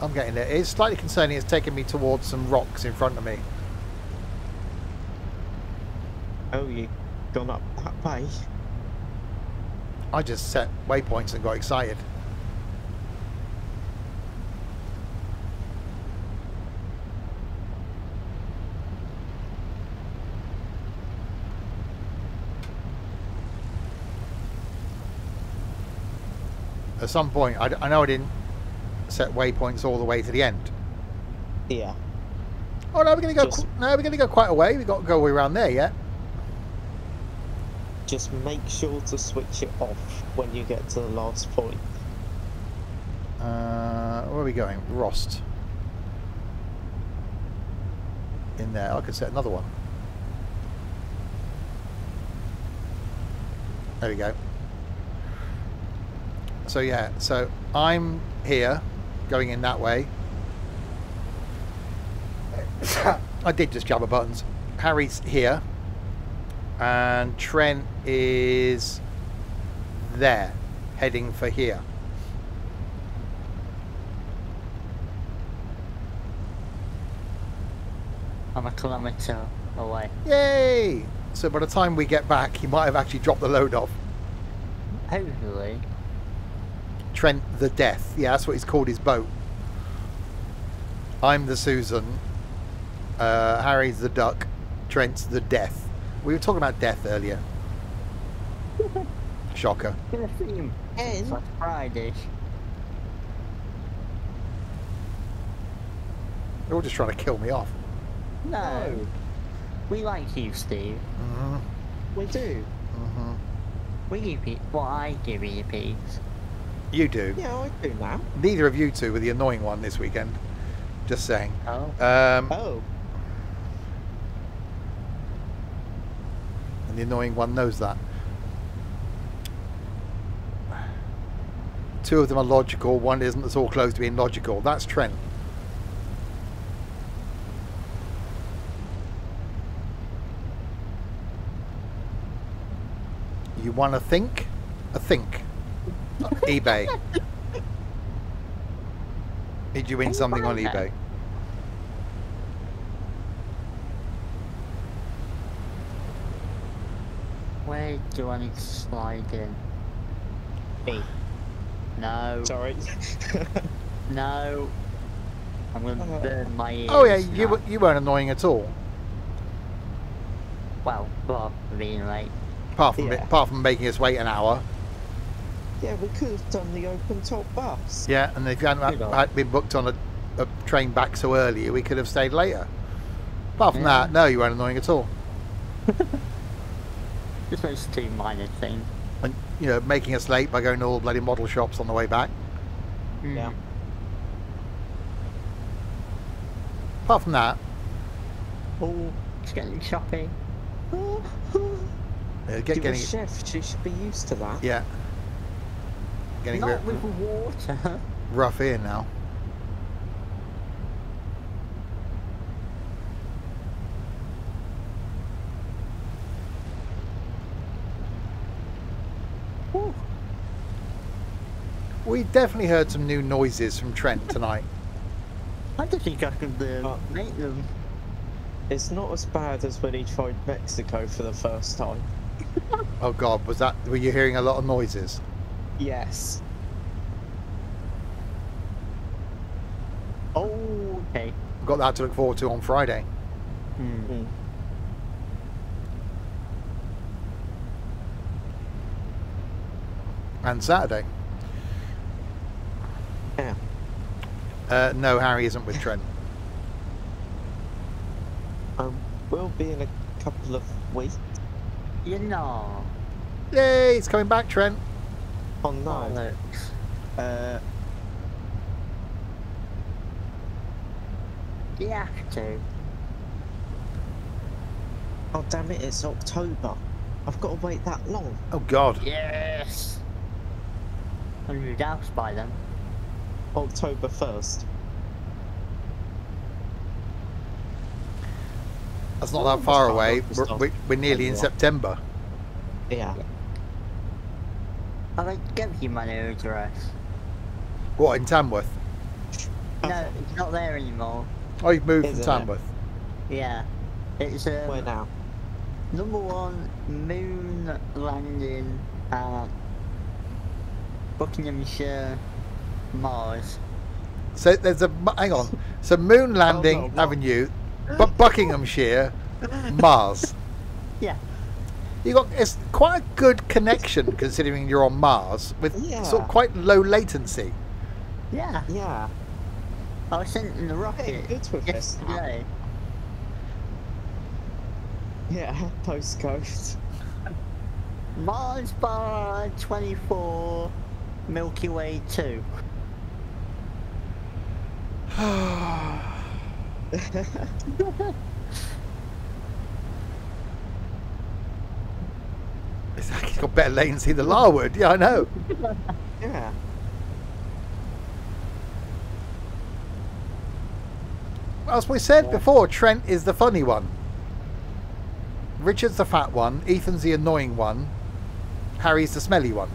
I'm getting there. It's slightly concerning. It's taking me towards some rocks in front of me. Oh, you've gone up that way. I just set waypoints and got excited. At some point, I know I didn't set waypoints all the way to the end. Yeah. Oh no, we're gonna go. No, we're gonna go quite a way. We've got to go way around there yet. Just make sure to switch it off when you get to the last point. Where are we going? Rost. In there, I could set another one. There we go. So yeah, so I'm here, going in that way. I did just jabber buttons. Harry's here, and Trent is there, heading for here. I'm a kilometre away. Yay! So by the time we get back, he might have actually dropped the load off. Hopefully. Trent the Death. Yeah, that's what he's called his boat. I'm the Susan. Harry's the Duck. Trent's the Death. We were talking about death earlier. Shocker. It's like Friday. They're all just trying to kill me off. No. We like you, Steve. Mm-hmm. We do. Mm-hmm. We give you... Well, I give you peace. You do. Yeah, I do now. Neither of you two were the annoying one this weekend. Just saying. Oh. And the annoying one knows that. Two of them are logical. One isn't. That's all close to being logical. That's Trent. You want to think? A think. eBay. Did you win something on eBay? Where do I need to slide in? B. No. Sorry. No. I'm going to burn my ears. Oh yeah, you weren't annoying at all. Well, apart from being late. Apart from making us wait an hour. Yeah, we could have done the open top bus. Yeah, and if you hadn't been booked on a train back so early, we could have stayed later. Apart from that, no, you weren't annoying at all. Just those two minor things. And, you know, making us late by going to all bloody model shops on the way back. Yeah. Apart from that. Oh, it's getting choppy. You're a chef, she should be used to that. Yeah. Not with water. Rough here now. Ooh. We definitely heard some new noises from Trent tonight. I don't think I can make them. It's not as bad as when he tried Mexico for the first time. Oh God, were you hearing a lot of noises? Yes. Oh, okay. We've got that to look forward to on Friday. Mm-hmm. And Saturday. Yeah. No, Harry isn't with Trent. We'll be in a couple of weeks. You know. Yay! It's coming back, Trent. Oh no. You have to. Oh damn it, it's October. I've got to wait that long. Oh God. Yes. I'll move out by then. October 1st. That's not that far away. We're nearly in September. Yeah. I'll give you my new address. What, in Tamworth? No, it's not there anymore. Oh, you've moved from Tamworth? Yeah. It's where now? Number 1 Moon Landing at Buckinghamshire, Mars. So there's a, hang on, so Moon Landing Avenue, but Buckinghamshire, Mars. Yeah. You got, it's quite a good connection considering you're on Mars with sort of quite low latency. Yeah. Yeah. I was sent in the rocket yesterday. Yeah, postcode. Mars Bar 24 Milky Way 2. It's like it's got better latency than Larwood. Yeah, I know. Yeah. As we said before, Trent is the funny one. Richard's the fat one. Ethan's the annoying one. Harry's the smelly one.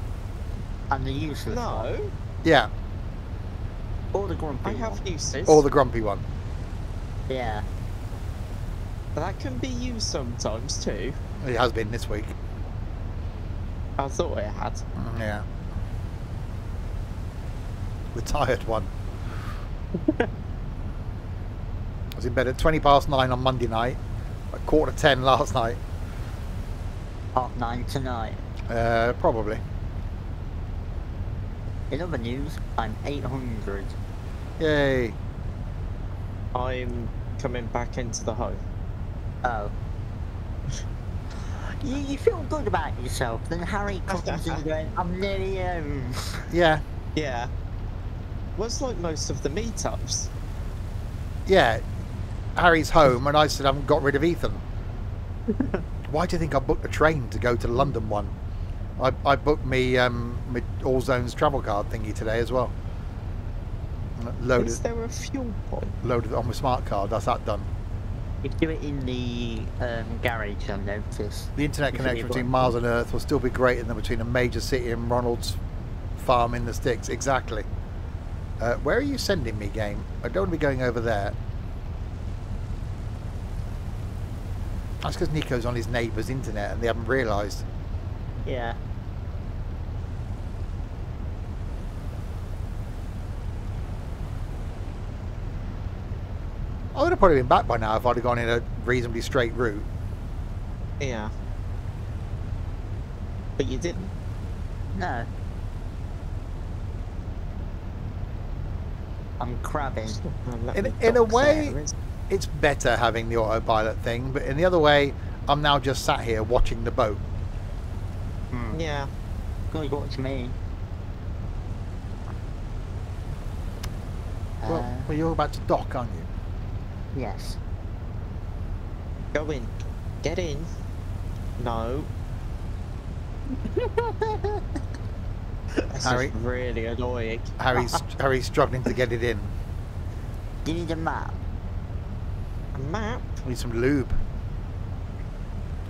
And the useless one. Yeah. Or the grumpy one. I have uses. Or the grumpy one. Yeah. That can be used sometimes too. It has been this week. I thought it had. Yeah. Retired one. I was in bed at 9:20 on Monday night. At 10:15 last night. 9:30 tonight. Probably. In other news, I'm 800. Yay. I'm coming back into the home. Oh. You feel good about yourself, then Harry comes in going, I'm nearly home. Yeah. Yeah. Was like most of the meetups. Yeah. Harry's home and I said I haven't got rid of Ethan. Why do you think I booked a train to go to London one? I booked me my All Zones travel card thingy today as well. Loaded. Is there a fuel point? Loaded on my smart card. That's that done. You do it in the garage, I noticed. The internet connection between Mars and Earth will still be greater than between a major city and Ronald's farm in the sticks. Exactly. Where are you sending me, game? I don't want to be going over there. That's because Nico's on his neighbour's internet and they haven't realised. Yeah. I would have probably been back by now if I'd have gone in a reasonably straight route. Yeah. But you didn't? No. I'm crabbing. In a way, it's better having the autopilot thing, but in the other way, I'm now just sat here watching the boat. Hmm. Yeah. God, watch me. Well, you're about to dock, aren't you? Yes. Go in. Get in. No. That's Harry, really annoying. Harry's struggling to get it in. Do you need a map? A map? I need some lube.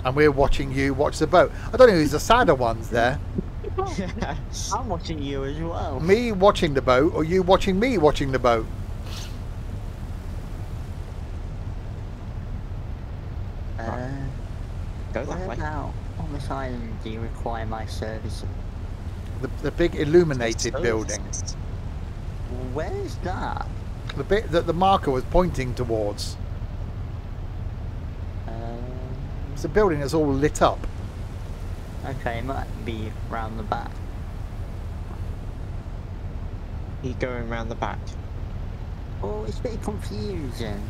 And we're watching you watch the boat. I don't know who's the sadder ones there. I'm watching you as well. Me watching the boat or you watching me watching the boat? Go that way. Now, on this island, do you require my services? The big illuminated building. Where's that? The bit that the marker was pointing towards. It's a building that's all lit up. Okay, it might be round the back. You're going round the back. Oh, it's a bit confusing.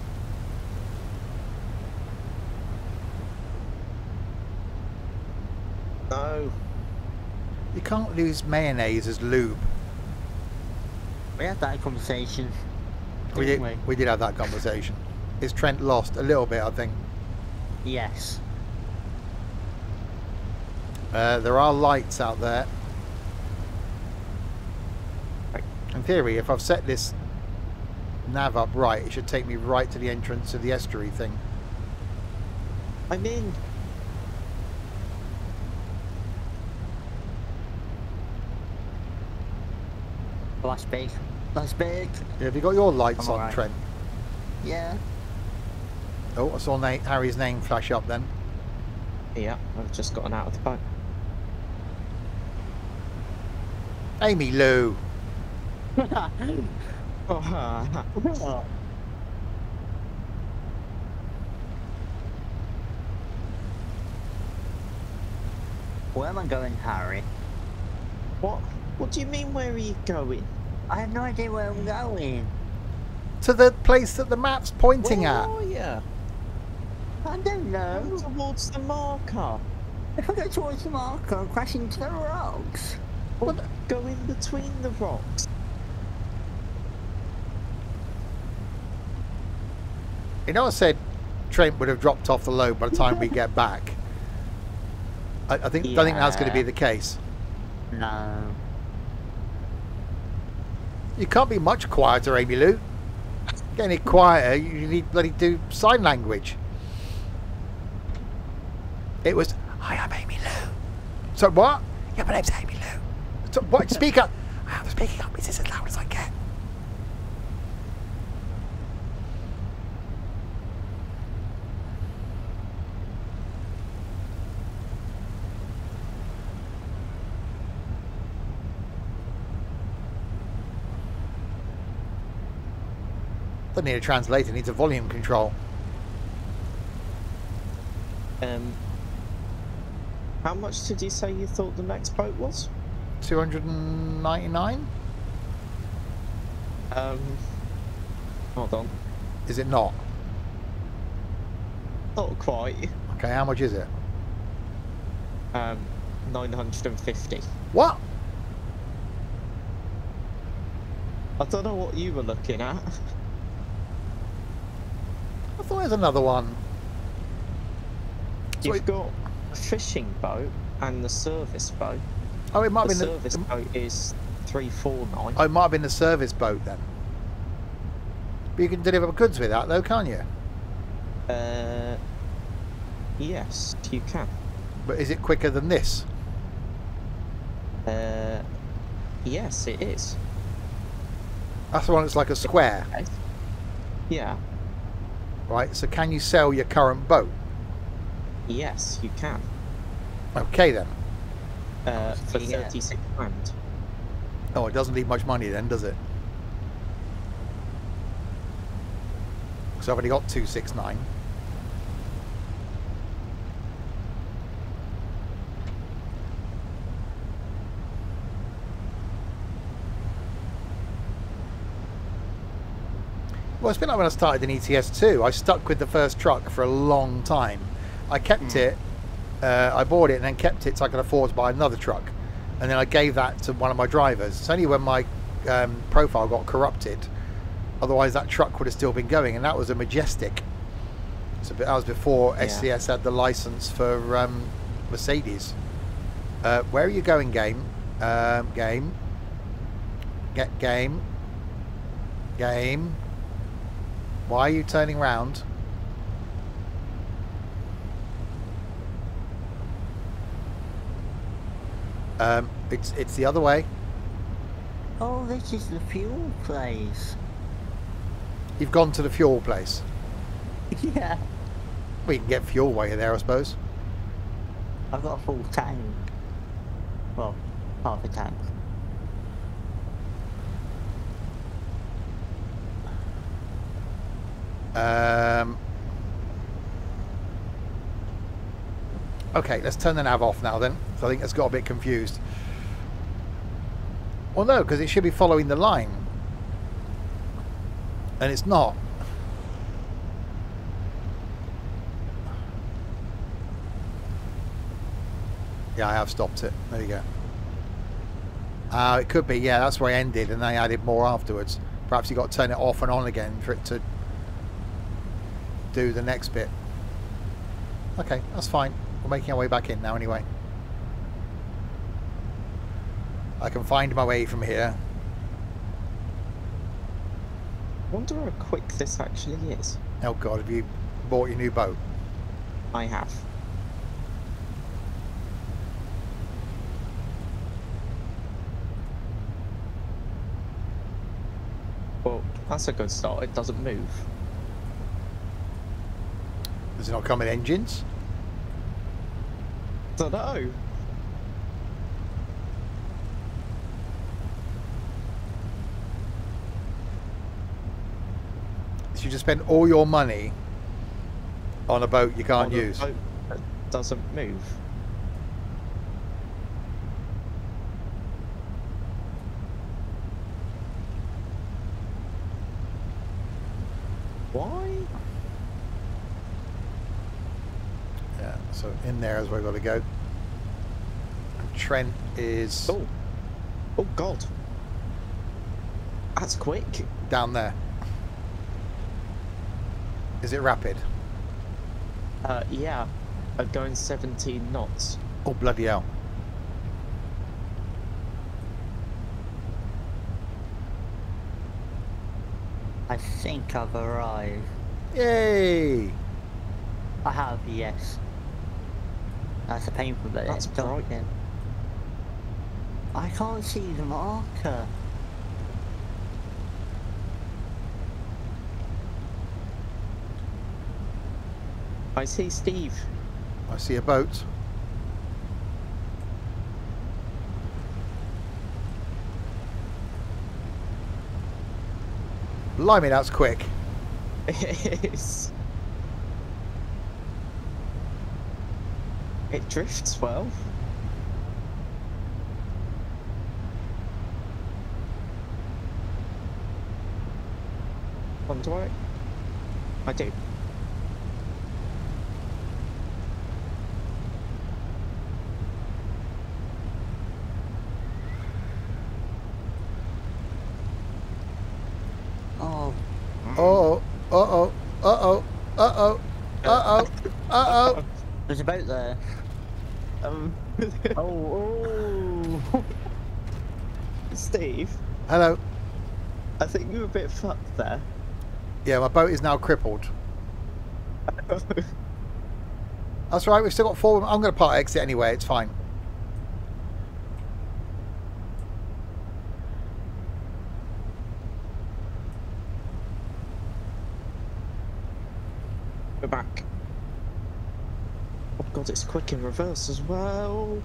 No. You can't lose mayonnaise as lube. We had that conversation. We did have that conversation. Is Trent lost? A little bit, I think. Yes. There are lights out there. In theory, if I've set this nav up right, it should take me right to the entrance of the estuary thing. I'm in. That's big. That's big. Yeah, have you got your lights on, right, Trent? Yeah. Oh, I saw Harry's name flash up then. Yeah, I've just gotten out of the bag. Amy Lou. Oh. Where am I going, Harry? What? What do you mean, where are you going? I have no idea where I'm going. To the place that the map's pointing at. Where are you? I don't know. Go towards the marker. If I go towards the marker, I'm crashing into the rocks. Or go in between the rocks. You know, I said Trent would have dropped off the load by the time we get back. I think yeah. I think that's going to be the case. No. You can't be much quieter, Amy Lou. Getting it quieter, you need bloody do sign language. It was, "Hi, I'm Amy Lou." So what? Yeah, my name's Amy Lou. So what? Speak up. I'm speaking up. It's as loud as I get. Doesn't need a translator, needs a volume control. How much did you say you thought the next boat was? 299? Hold on. Is it not? Not quite. Okay, how much is it? 950. What? I don't know what you were looking at. I thought there's another one. So you've got a fishing boat and the service boat. Oh, it might be the service boat is 349. Oh, it might have been the service boat then. But you can deliver goods with that though, can't you? Yes, you can. But is it quicker than this? Yes, it is. That's the one that's like a square. Yeah. Right, so can you sell your current boat? Yes, you can. Okay then. For 36 grand. Oh, it doesn't leave much money then, does it? So I've already got 269. Well, it's been like when I started in ETS2. I stuck with the first truck for a long time. I kept it, I bought it and then kept it so I could afford to buy another truck. And then I gave that to one of my drivers. It's only when my profile got corrupted. Otherwise, that truck would have still been going. And that was a Majestic. So that was before SCS had the license for Mercedes. Where are you going, game? Game. Why are you turning round? It's the other way. Oh, this is the fuel place. You've gone to the fuel place? Yeah. We can get fuel while you're there, I suppose. I've got a full tank. Well, half a tank. Okay, let's turn the nav off now then. So I think it's got a bit confused. Well, no, because it should be following the line. And it's not. Yeah, I have stopped it. There you go. It could be, yeah, that's where it ended and they added more afterwards. Perhaps you've got to turn it off and on again for it to do the next bit. Okay, that's fine. We're making our way back in now anyway. I can find my way from here. I wonder how quick this actually is. Oh god, have you bought your new boat? I have. Well, that's a good start. It doesn't move. Does it not come with engines? I don't know. So you just spend all your money on a boat you can't use. Boat that doesn't move. Why? Yeah, so in there is where we've got to go. And Trent is... Oh. Oh, God. That's quick. Down there. Is it rapid? Yeah. I'm going 17 knots. Oh, bloody hell. I think I've arrived. Yay! I have, yes. That's a painful bit. That's broken. I can't see the marker. I see Steve. I see a boat. Blimey, that's quick. It is. It drifts well. One do I do. Uh oh. There's a boat there. Oh. Steve. Hello. I think you were a bit fucked there. Yeah, my boat is now crippled. That's right, we've still got four. I'm going to part exit anyway, it's fine. Back. Oh god, it's quick in reverse as well.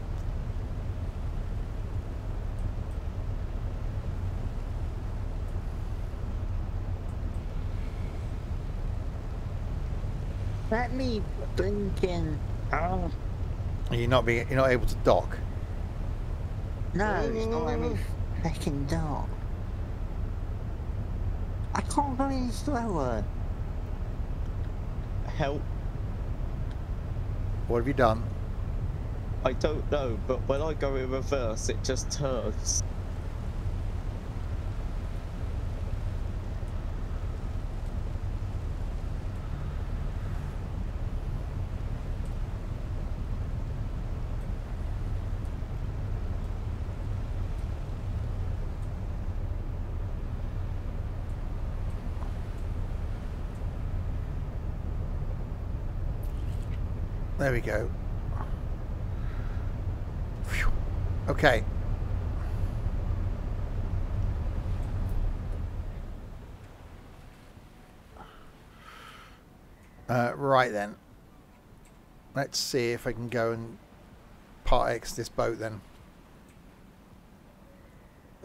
Let me blink in. Oh. You're not able to dock. No, it's not letting me fucking dock. I can't go any slower. Help. What have you done? I don't know, but when I go in reverse, it just turns. There we go. Whew. Okay. Right then. Let's see if I can go and part X this boat then.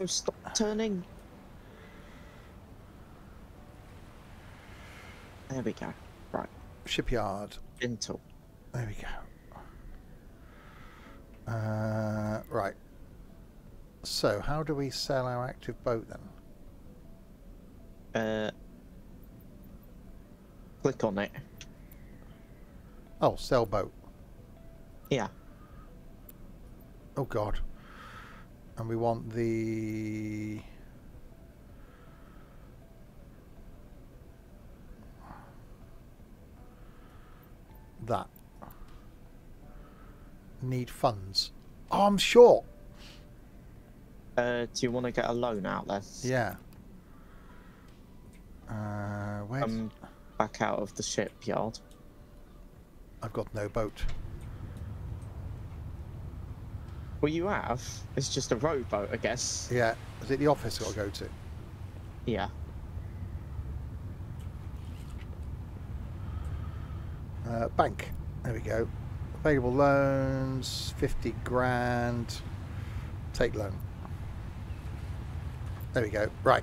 Oh, stop turning. There we go. Right. Shipyard. Gentle. There we go. Right. So, how do we sell our active boat then? Click on it. Oh, sell boat. Yeah. Oh God. And we want the... that. Need funds. Oh, I'm short. Do you want to get a loan out there? Yeah. Where? I'm back out of the shipyard. I've got no boat. Well, you have. It's just a rowboat, I guess. Yeah. Is it the office I've got to go to? Yeah. Bank. There we go. Available loans, 50 grand. Take loan. There we go. Right.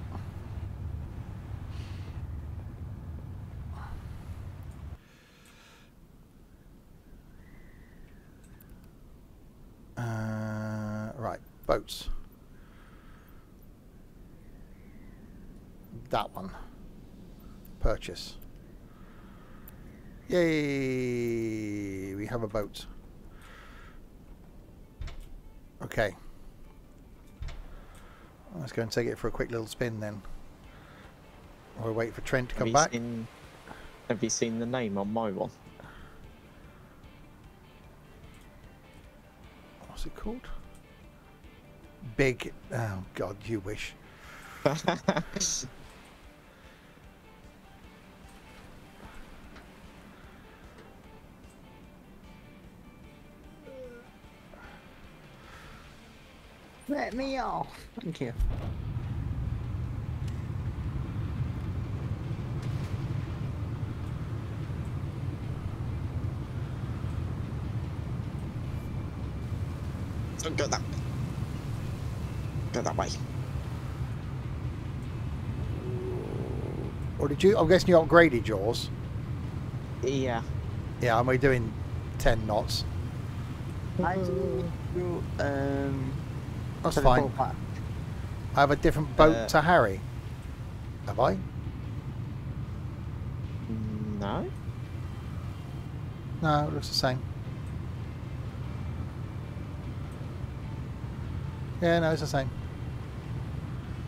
Right. Boats. That one. Purchase. Yay! We have a boat. Okay. Let's go and take it for a quick little spin then. We'll wait for Trent to come back. Have you seen the name on my one? What's it called? Big. Oh God, you wish. Let me off. Thank you. Don't go that way. Go that way. Or did you? I'm guessing you upgraded yours. Yeah. Yeah, and we're doing 10 knots. I do. That's fine. I have a different boat to Harry. Have I? No. No, it looks the same. Yeah, no, it's the same.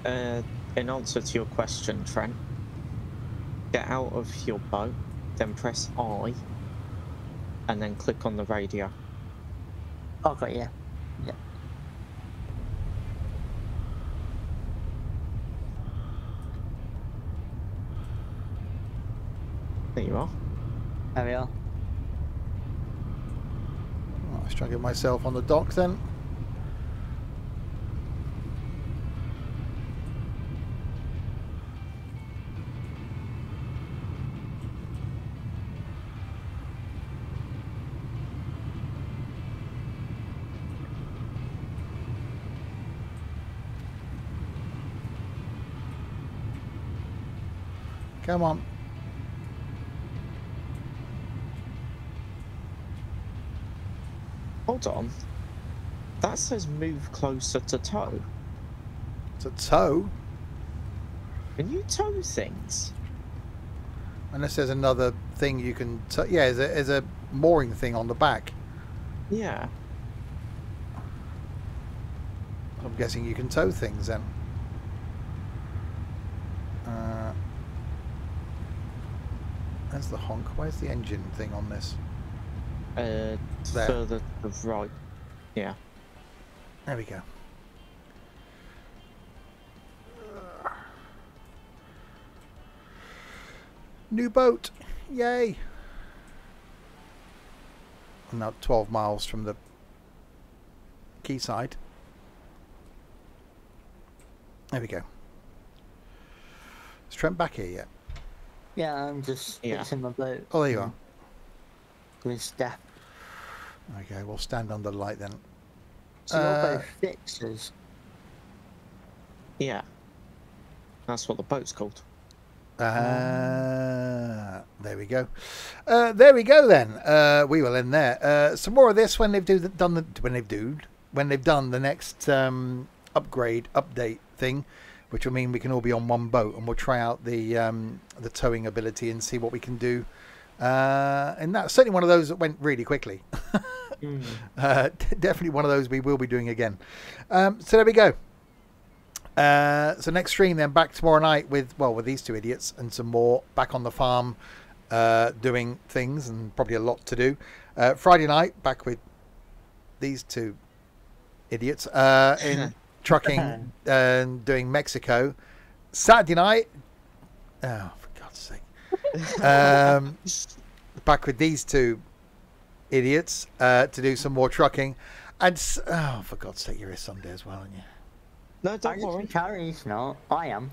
In answer to your question, Trent, get out of your boat, then press I, and then click on the radio. Okay, yeah. Yeah. There you are. There we are. Well, let's try and get myself on the dock then. Come on. Hold on. That says move closer to tow. To tow? Can you tow things? Unless there's another thing you can tow. Yeah, there's a mooring thing on the back. Yeah. I'm guessing you can tow things then. Where's the honk? Where's the engine thing on this? Further to the right. Yeah. There we go. New boat! Yay! I'm now 12 miles from the quayside. There we go. Is Trent back here yet? Yeah, I'm just fixing my boat. Oh, there you are. Step. Okay, we'll stand under the light then. So your boat fixes. Yeah. That's what the boat's called. There we go. There we go then. We will end there. Some more of this when they've done the next upgrade update thing, which will mean we can all be on one boat, and we'll try out the towing ability and see what we can do. And that's certainly one of those that went really quickly. Definitely one of those we will be doing again. So there we go. So next stream then, back tomorrow night with these two idiots and some more back on the farm, doing things and probably a lot to do. Friday night, back with these two idiots in trucking and doing Mexico. Saturday night, oh, for God's sake. Back with these two idiots to do some more trucking, and oh, for God's sake, you're here Sunday as well, aren't you? No, don't worry. Harry's not. I am.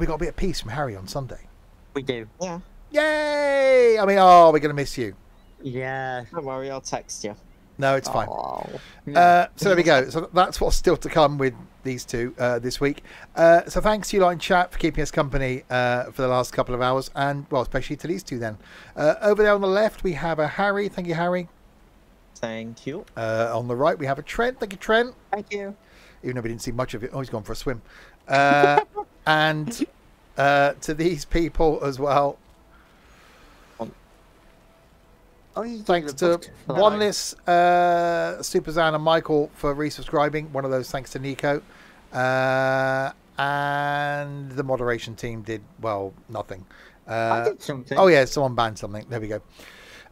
We got a bit of peace from Harry on Sunday. We do. Yeah. Yay! I mean, oh, we're going to miss you. Yeah. Don't worry, I'll text you. No, it's fine. So there we go. So that's what's still to come with these two this week. So thanks to you lot in chat for keeping us company for the last couple of hours, and, well, especially to these two then. Over there on the left, we have a Harry. Thank you, Harry. Thank you. On the right, we have a Trent. Thank you, Trent. Thank you. Even though we didn't see much of it. Oh, he's gone for a swim. And to these people as well. Thanks to Oneless, Superzan and Michael for resubscribing. One of those thanks to Nico. And the moderation team did, well, nothing. I did something. Oh, yeah, someone banned something. There we go.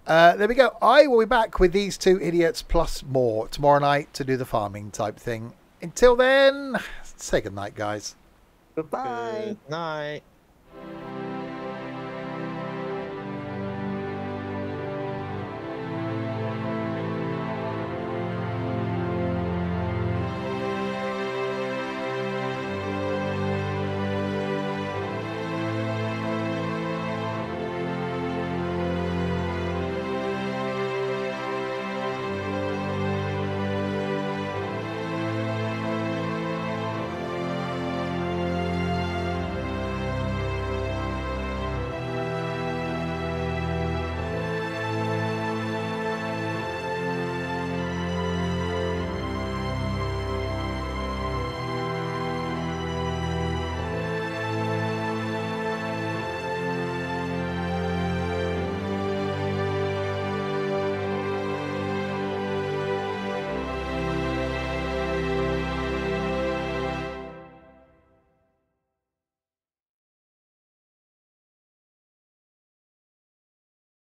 There we go. I will be back with these two idiots plus more tomorrow night to do the farming type thing. Until then, say goodnight, guys. Goodbye. Good night.